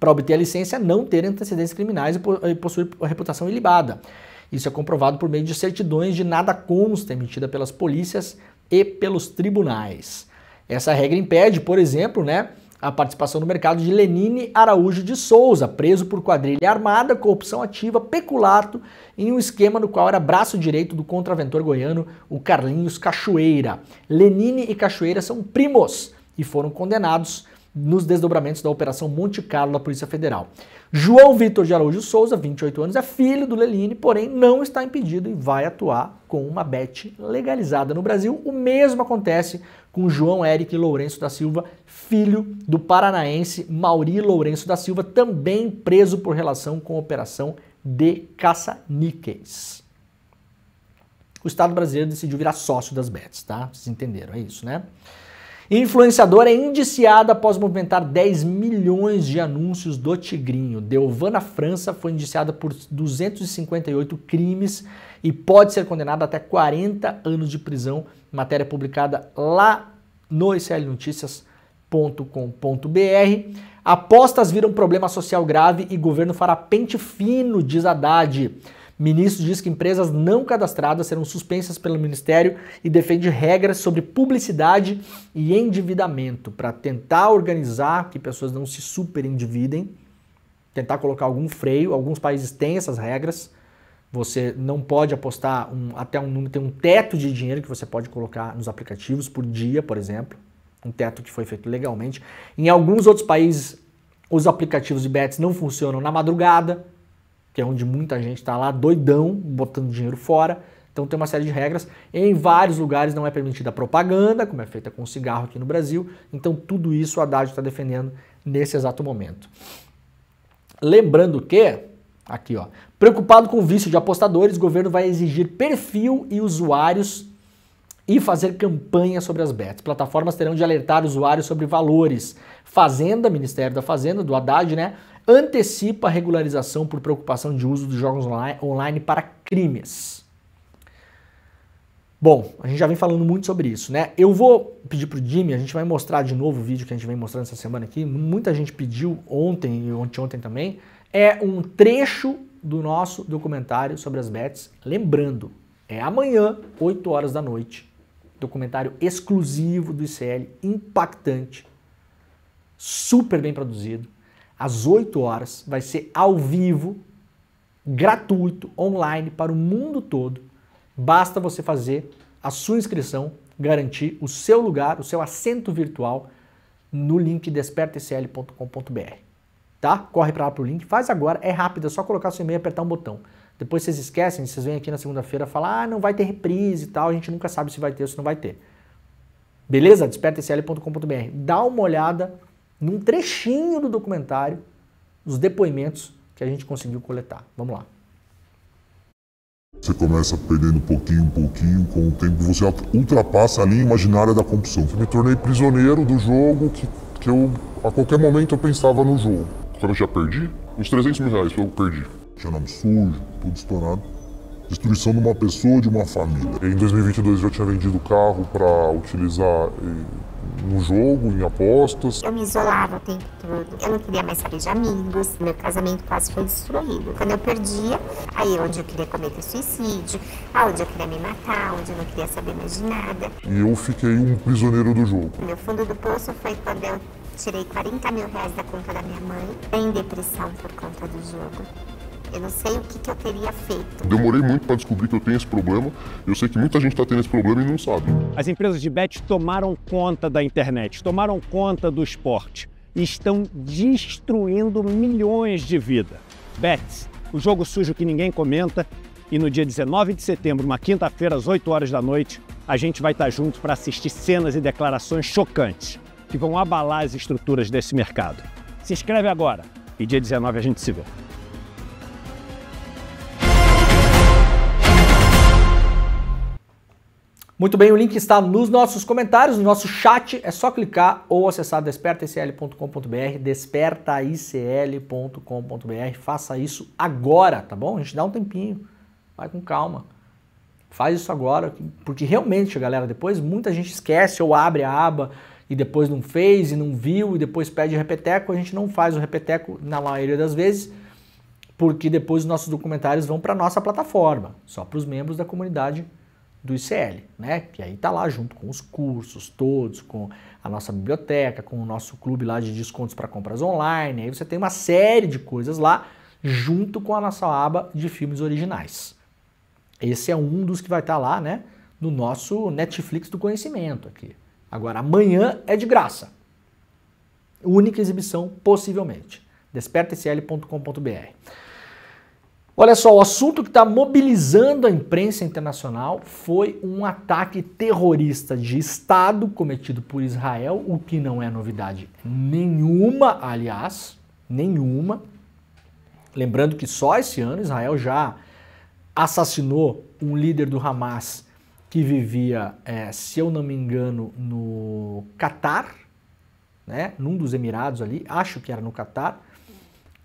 para obter a licença é não ter antecedentes criminais e possuir reputação ilibada. Isso é comprovado por meio de certidões de nada consta emitida pelas polícias e pelos tribunais. Essa regra impede, por exemplo, né, a participação no mercado de Lenine Araújo de Souza, preso por quadrilha armada, corrupção ativa, peculato, em um esquema no qual era braço direito do contraventor goiano, o Carlinhos Cachoeira. Lenine e Cachoeira são primos e foram condenados nos desdobramentos da Operação Monte Carlo da Polícia Federal. João Vitor de Araújo Souza, 28 anos, é filho do Lenine, porém não está impedido e vai atuar com uma bet legalizada no Brasil. O mesmo acontece com João Eric Lourenço da Silva, filho do paranaense Mauri Lourenço da Silva, também preso por relação com a Operação de Caça-Níqueis. O Estado brasileiro decidiu virar sócio das bets, tá? Vocês entenderam, é isso, né? Influenciadora é indiciada após movimentar 10 milhões de anúncios do Tigrinho. Delvana França foi indiciada por 258 crimes e pode ser condenada até 40 anos de prisão. Matéria publicada lá no iclnoticias.com.br. Apostas viram problema social grave e governo fará pente fino, diz Haddad. Ministro diz que empresas não cadastradas serão suspensas pelo Ministério e defende regras sobre publicidade e endividamento para tentar organizar que pessoas não se superendividem, tentar colocar algum freio. Alguns países têm essas regras. Você não pode apostar até um número, tem um teto de dinheiro que você pode colocar nos aplicativos por dia, por exemplo. Um teto que foi feito legalmente. Em alguns outros países, os aplicativos de bets não funcionam na madrugada, que é onde muita gente está lá doidão, botando dinheiro fora. Então tem uma série de regras. Em vários lugares não é permitida propaganda, como é feita com cigarro aqui no Brasil. Então tudo isso o Haddad está defendendo nesse exato momento. Lembrando que, aqui ó, preocupado com o vício de apostadores, o governo vai exigir perfil e usuários e fazer campanha sobre as bets. Plataformas terão de alertar usuários sobre valores. Fazenda, Ministério da Fazenda, do Haddad, né? Antecipa a regularização por preocupação de uso dos jogos online para crimes. Bom, a gente já vem falando muito sobre isso, né? Eu vou pedir pro Jimmy, a gente vai mostrar de novo o vídeo que a gente vem mostrando essa semana aqui. Muita gente pediu ontem e anteontem também. É um trecho do nosso documentário sobre as bets. Lembrando, é amanhã, 8 horas da noite. Documentário exclusivo do ICL, impactante. super bem produzido, às 8 horas, vai ser ao vivo, gratuito, online, para o mundo todo. Basta você fazer a sua inscrição, garantir o seu lugar, o seu assento virtual no link despertaicl.com.br. Tá? Corre para lá para o link, faz agora, é rápido, é só colocar seu e-mail e apertar um botão. Depois vocês esquecem, vocês vêm aqui na segunda-feira falar, ah, não vai ter reprise e tal, a gente nunca sabe se vai ter ou se não vai ter. Beleza? Despertaicl.com.br. Dá uma olhada num trechinho do documentário, os depoimentos que a gente conseguiu coletar. Vamos lá. Você começa perdendo pouquinho, com o tempo você ultrapassa a linha imaginária da compulsão. Eu me tornei prisioneiro do jogo, que eu, a qualquer momento eu pensava no jogo. Quando eu já perdi, os 300 mil reais que eu perdi. Tinha nome sujo, tudo estourado. Destruição de uma pessoa, de uma família. Em 2022 eu já tinha vendido o carro para utilizar no jogo, em apostas. Eu me isolava o tempo todo. Eu não queria mais saber de amigos. Meu casamento quase foi destruído. Quando eu perdia, aí onde eu queria cometer suicídio, onde eu queria me matar, onde eu não queria saber mais de nada. E eu fiquei um prisioneiro do jogo. Meu fundo do poço foi quando eu tirei 40 mil reais da conta da minha mãe, em depressão por conta do jogo. Eu não sei o que eu teria feito. Demorei muito para descobrir que eu tenho esse problema. Eu sei que muita gente está tendo esse problema e não sabe. As empresas de bet tomaram conta da internet, tomaram conta do esporte e estão destruindo milhões de vidas. Bets, o jogo sujo que ninguém comenta. E no dia 19 de setembro, uma quinta-feira, às 8 horas da noite, a gente vai estar junto para assistir cenas e declarações chocantes que vão abalar as estruturas desse mercado. Se inscreve agora e dia 19 a gente se vê. Muito bem, o link está nos nossos comentários, no nosso chat, é só clicar ou acessar despertaicl.com.br, despertaicl.com.br, faça isso agora, tá bom? A gente dá um tempinho, vai com calma, faz isso agora, porque realmente, galera, depois muita gente esquece ou abre a aba e depois não fez e não viu e depois pede repeteco, a gente não faz o repeteco na maioria das vezes, porque depois os nossos documentários vão para a nossa plataforma, só para os membros da comunidade do ICL, né? Que aí tá lá junto com os cursos todos, com a nossa biblioteca, com o nosso clube lá de descontos para compras online, aí você tem uma série de coisas lá junto com a nossa aba de filmes originais. Esse é um dos que vai estar lá, né? No nosso Netflix do conhecimento aqui. Agora, amanhã é de graça. Única exibição, possivelmente. Despertaicl.com.br. Olha só, o assunto que está mobilizando a imprensa internacional foi um ataque terrorista de Estado cometido por Israel, o que não é novidade nenhuma, aliás, nenhuma. Lembrando que só esse ano Israel já assassinou um líder do Hamas que vivia, se eu não me engano, no Catar, né, num dos Emirados ali, acho que era no Catar.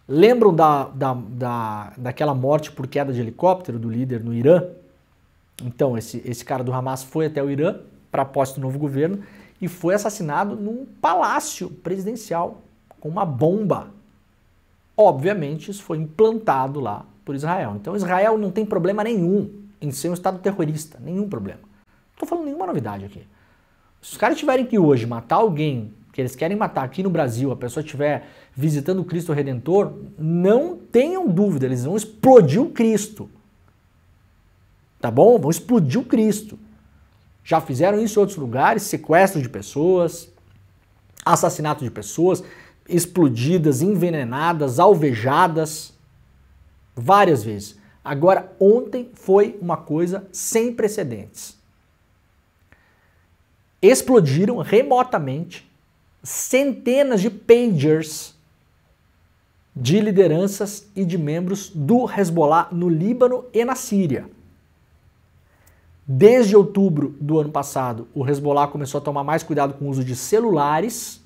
Lembram daquela morte por queda de helicóptero do líder no Irã? Então, esse cara do Hamas foi até o Irã para a posse do novo governo e foi assassinado num palácio presidencial com uma bomba. Obviamente, isso foi implantado lá por Israel. Então, Israel não tem problema nenhum em ser um Estado terrorista, nenhum problema. Não estou falando nenhuma novidade aqui. Se os caras tiverem que hoje matar alguém que eles querem matar aqui no Brasil, a pessoa estiver visitando o Cristo Redentor, não tenham dúvida, eles vão explodir o Cristo. Tá bom? Vão explodir o Cristo. Já fizeram isso em outros lugares, sequestro de pessoas, assassinato de pessoas, explodidas, envenenadas, alvejadas, várias vezes. Agora, ontem foi uma coisa sem precedentes. Explodiram remotamente centenas de pagers de lideranças e de membros do Hezbollah no Líbano e na Síria. Desde outubro do ano passado, o Hezbollah começou a tomar mais cuidado com o uso de celulares,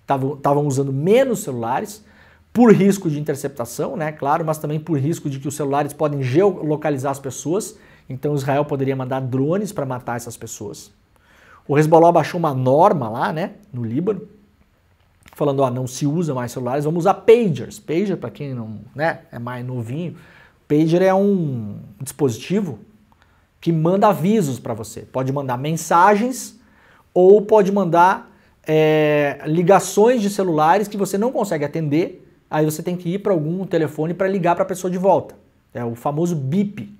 estavam usando menos celulares, por risco de interceptação, né, claro, mas também por risco de que os celulares podem geolocalizar as pessoas, então Israel poderia mandar drones para matar essas pessoas. O Hezbollah baixou uma norma lá, né, no Líbano, falando, ó, não se usa mais celulares, vamos usar pagers. Pager, para quem não, né, é mais novinho, pager é um dispositivo que manda avisos para você. Pode mandar mensagens ou pode mandar ligações de celulares que você não consegue atender, aí você tem que ir para algum telefone para ligar para a pessoa de volta. É o famoso bip.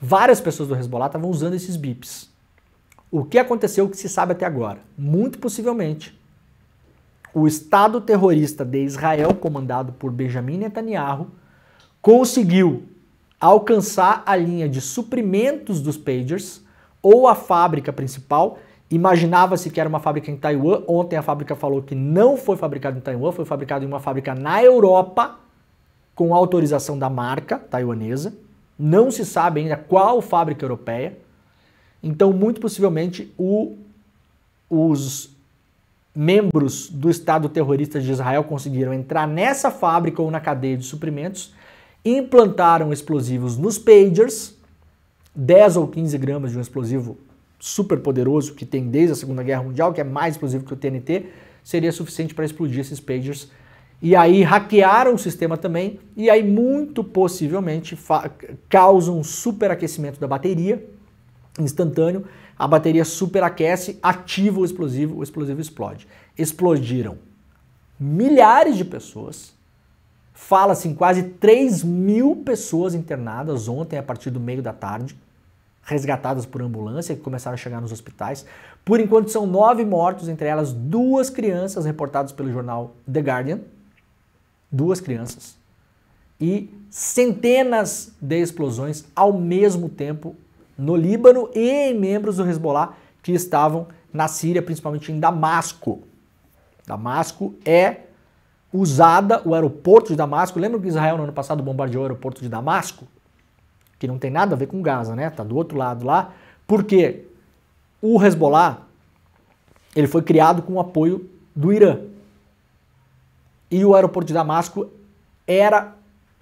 Várias pessoas do Hezbollah estavam usando esses bips. O que aconteceu, o que se sabe até agora? Muito possivelmente, o Estado terrorista de Israel, comandado por Benjamin Netanyahu, conseguiu alcançar a linha de suprimentos dos pagers ou a fábrica principal. Imaginava-se que era uma fábrica em Taiwan. Ontem a fábrica falou que não foi fabricada em Taiwan, foi fabricada em uma fábrica na Europa, com autorização da marca taiwanesa. Não se sabe ainda qual fábrica europeia. Então, muito possivelmente, os membros do Estado terrorista de Israel conseguiram entrar nessa fábrica ou na cadeia de suprimentos, implantaram explosivos nos pagers, 10 ou 15 gramas de um explosivo super poderoso que tem desde a Segunda Guerra Mundial, que é mais explosivo que o TNT, seria suficiente para explodir esses pagers. E aí hackearam o sistema também, e aí muito possivelmente causam um superaquecimento da bateria instantâneo, a bateria superaquece, ativa o explosivo explode. Explodiram milhares de pessoas, fala-se em quase 3 mil pessoas internadas ontem a partir do meio da tarde, resgatadas por ambulância, que começaram a chegar nos hospitais. Por enquanto são 9 mortos, entre elas 2 crianças, reportadas pelo jornal The Guardian, 2 crianças, e centenas de explosões ao mesmo tempo no Líbano e em membros do Hezbollah que estavam na Síria, principalmente em Damasco. Damasco é usada, o aeroporto de Damasco, lembra que Israel no ano passado bombardeou o aeroporto de Damasco? Que não tem nada a ver com Gaza, né? Tá do outro lado lá. Porque o Hezbollah, ele foi criado com o apoio do Irã. E o aeroporto de Damasco era,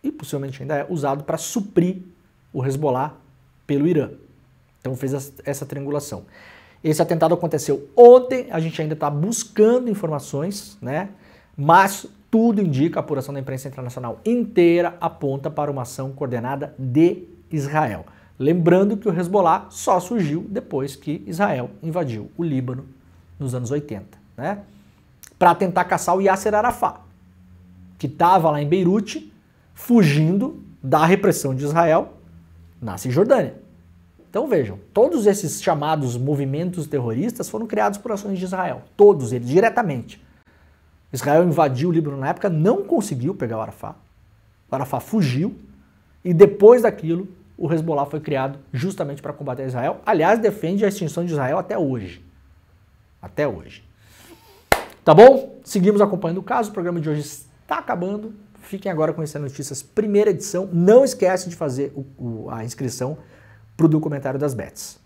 e possivelmente ainda é, usado para suprir o Hezbollah pelo Irã. Então fez essa triangulação. Esse atentado aconteceu ontem, a gente ainda está buscando informações, né? Mas tudo indica, a apuração da imprensa internacional inteira aponta para uma ação coordenada de Israel. Lembrando que o Hezbollah só surgiu depois que Israel invadiu o Líbano nos anos 80, né? Para tentar caçar o Yasser Arafat, que estava lá em Beirute, fugindo da repressão de Israel na Cisjordânia. Então vejam, todos esses chamados movimentos terroristas foram criados por ações de Israel, todos eles, diretamente. Israel invadiu o Líbano na época, não conseguiu pegar o Arafat fugiu, e depois daquilo o Hezbollah foi criado justamente para combater Israel. Aliás, defende a extinção de Israel até hoje. Até hoje. Tá bom? Seguimos acompanhando o caso, o programa de hoje está acabando. Fiquem agora com essas notícias, primeira edição. Não esquece de fazer a inscrição para o documentário das bets.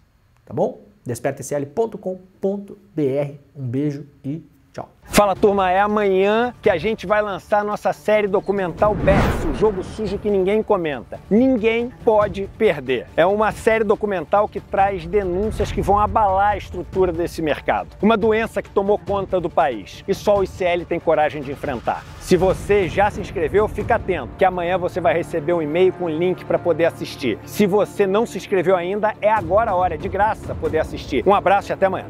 Tá bom? Despertacl.com.br. Um beijo e tchau. Fala, turma, é amanhã que a gente vai lançar a nossa série documental Bets, o jogo sujo que ninguém comenta. Ninguém pode perder. É uma série documental que traz denúncias que vão abalar a estrutura desse mercado. Uma doença que tomou conta do país e só o ICL tem coragem de enfrentar. Se você já se inscreveu, fica atento, que amanhã você vai receber um e-mail com link para poder assistir. Se você não se inscreveu ainda, é agora a hora, de graça, poder assistir. Um abraço e até amanhã.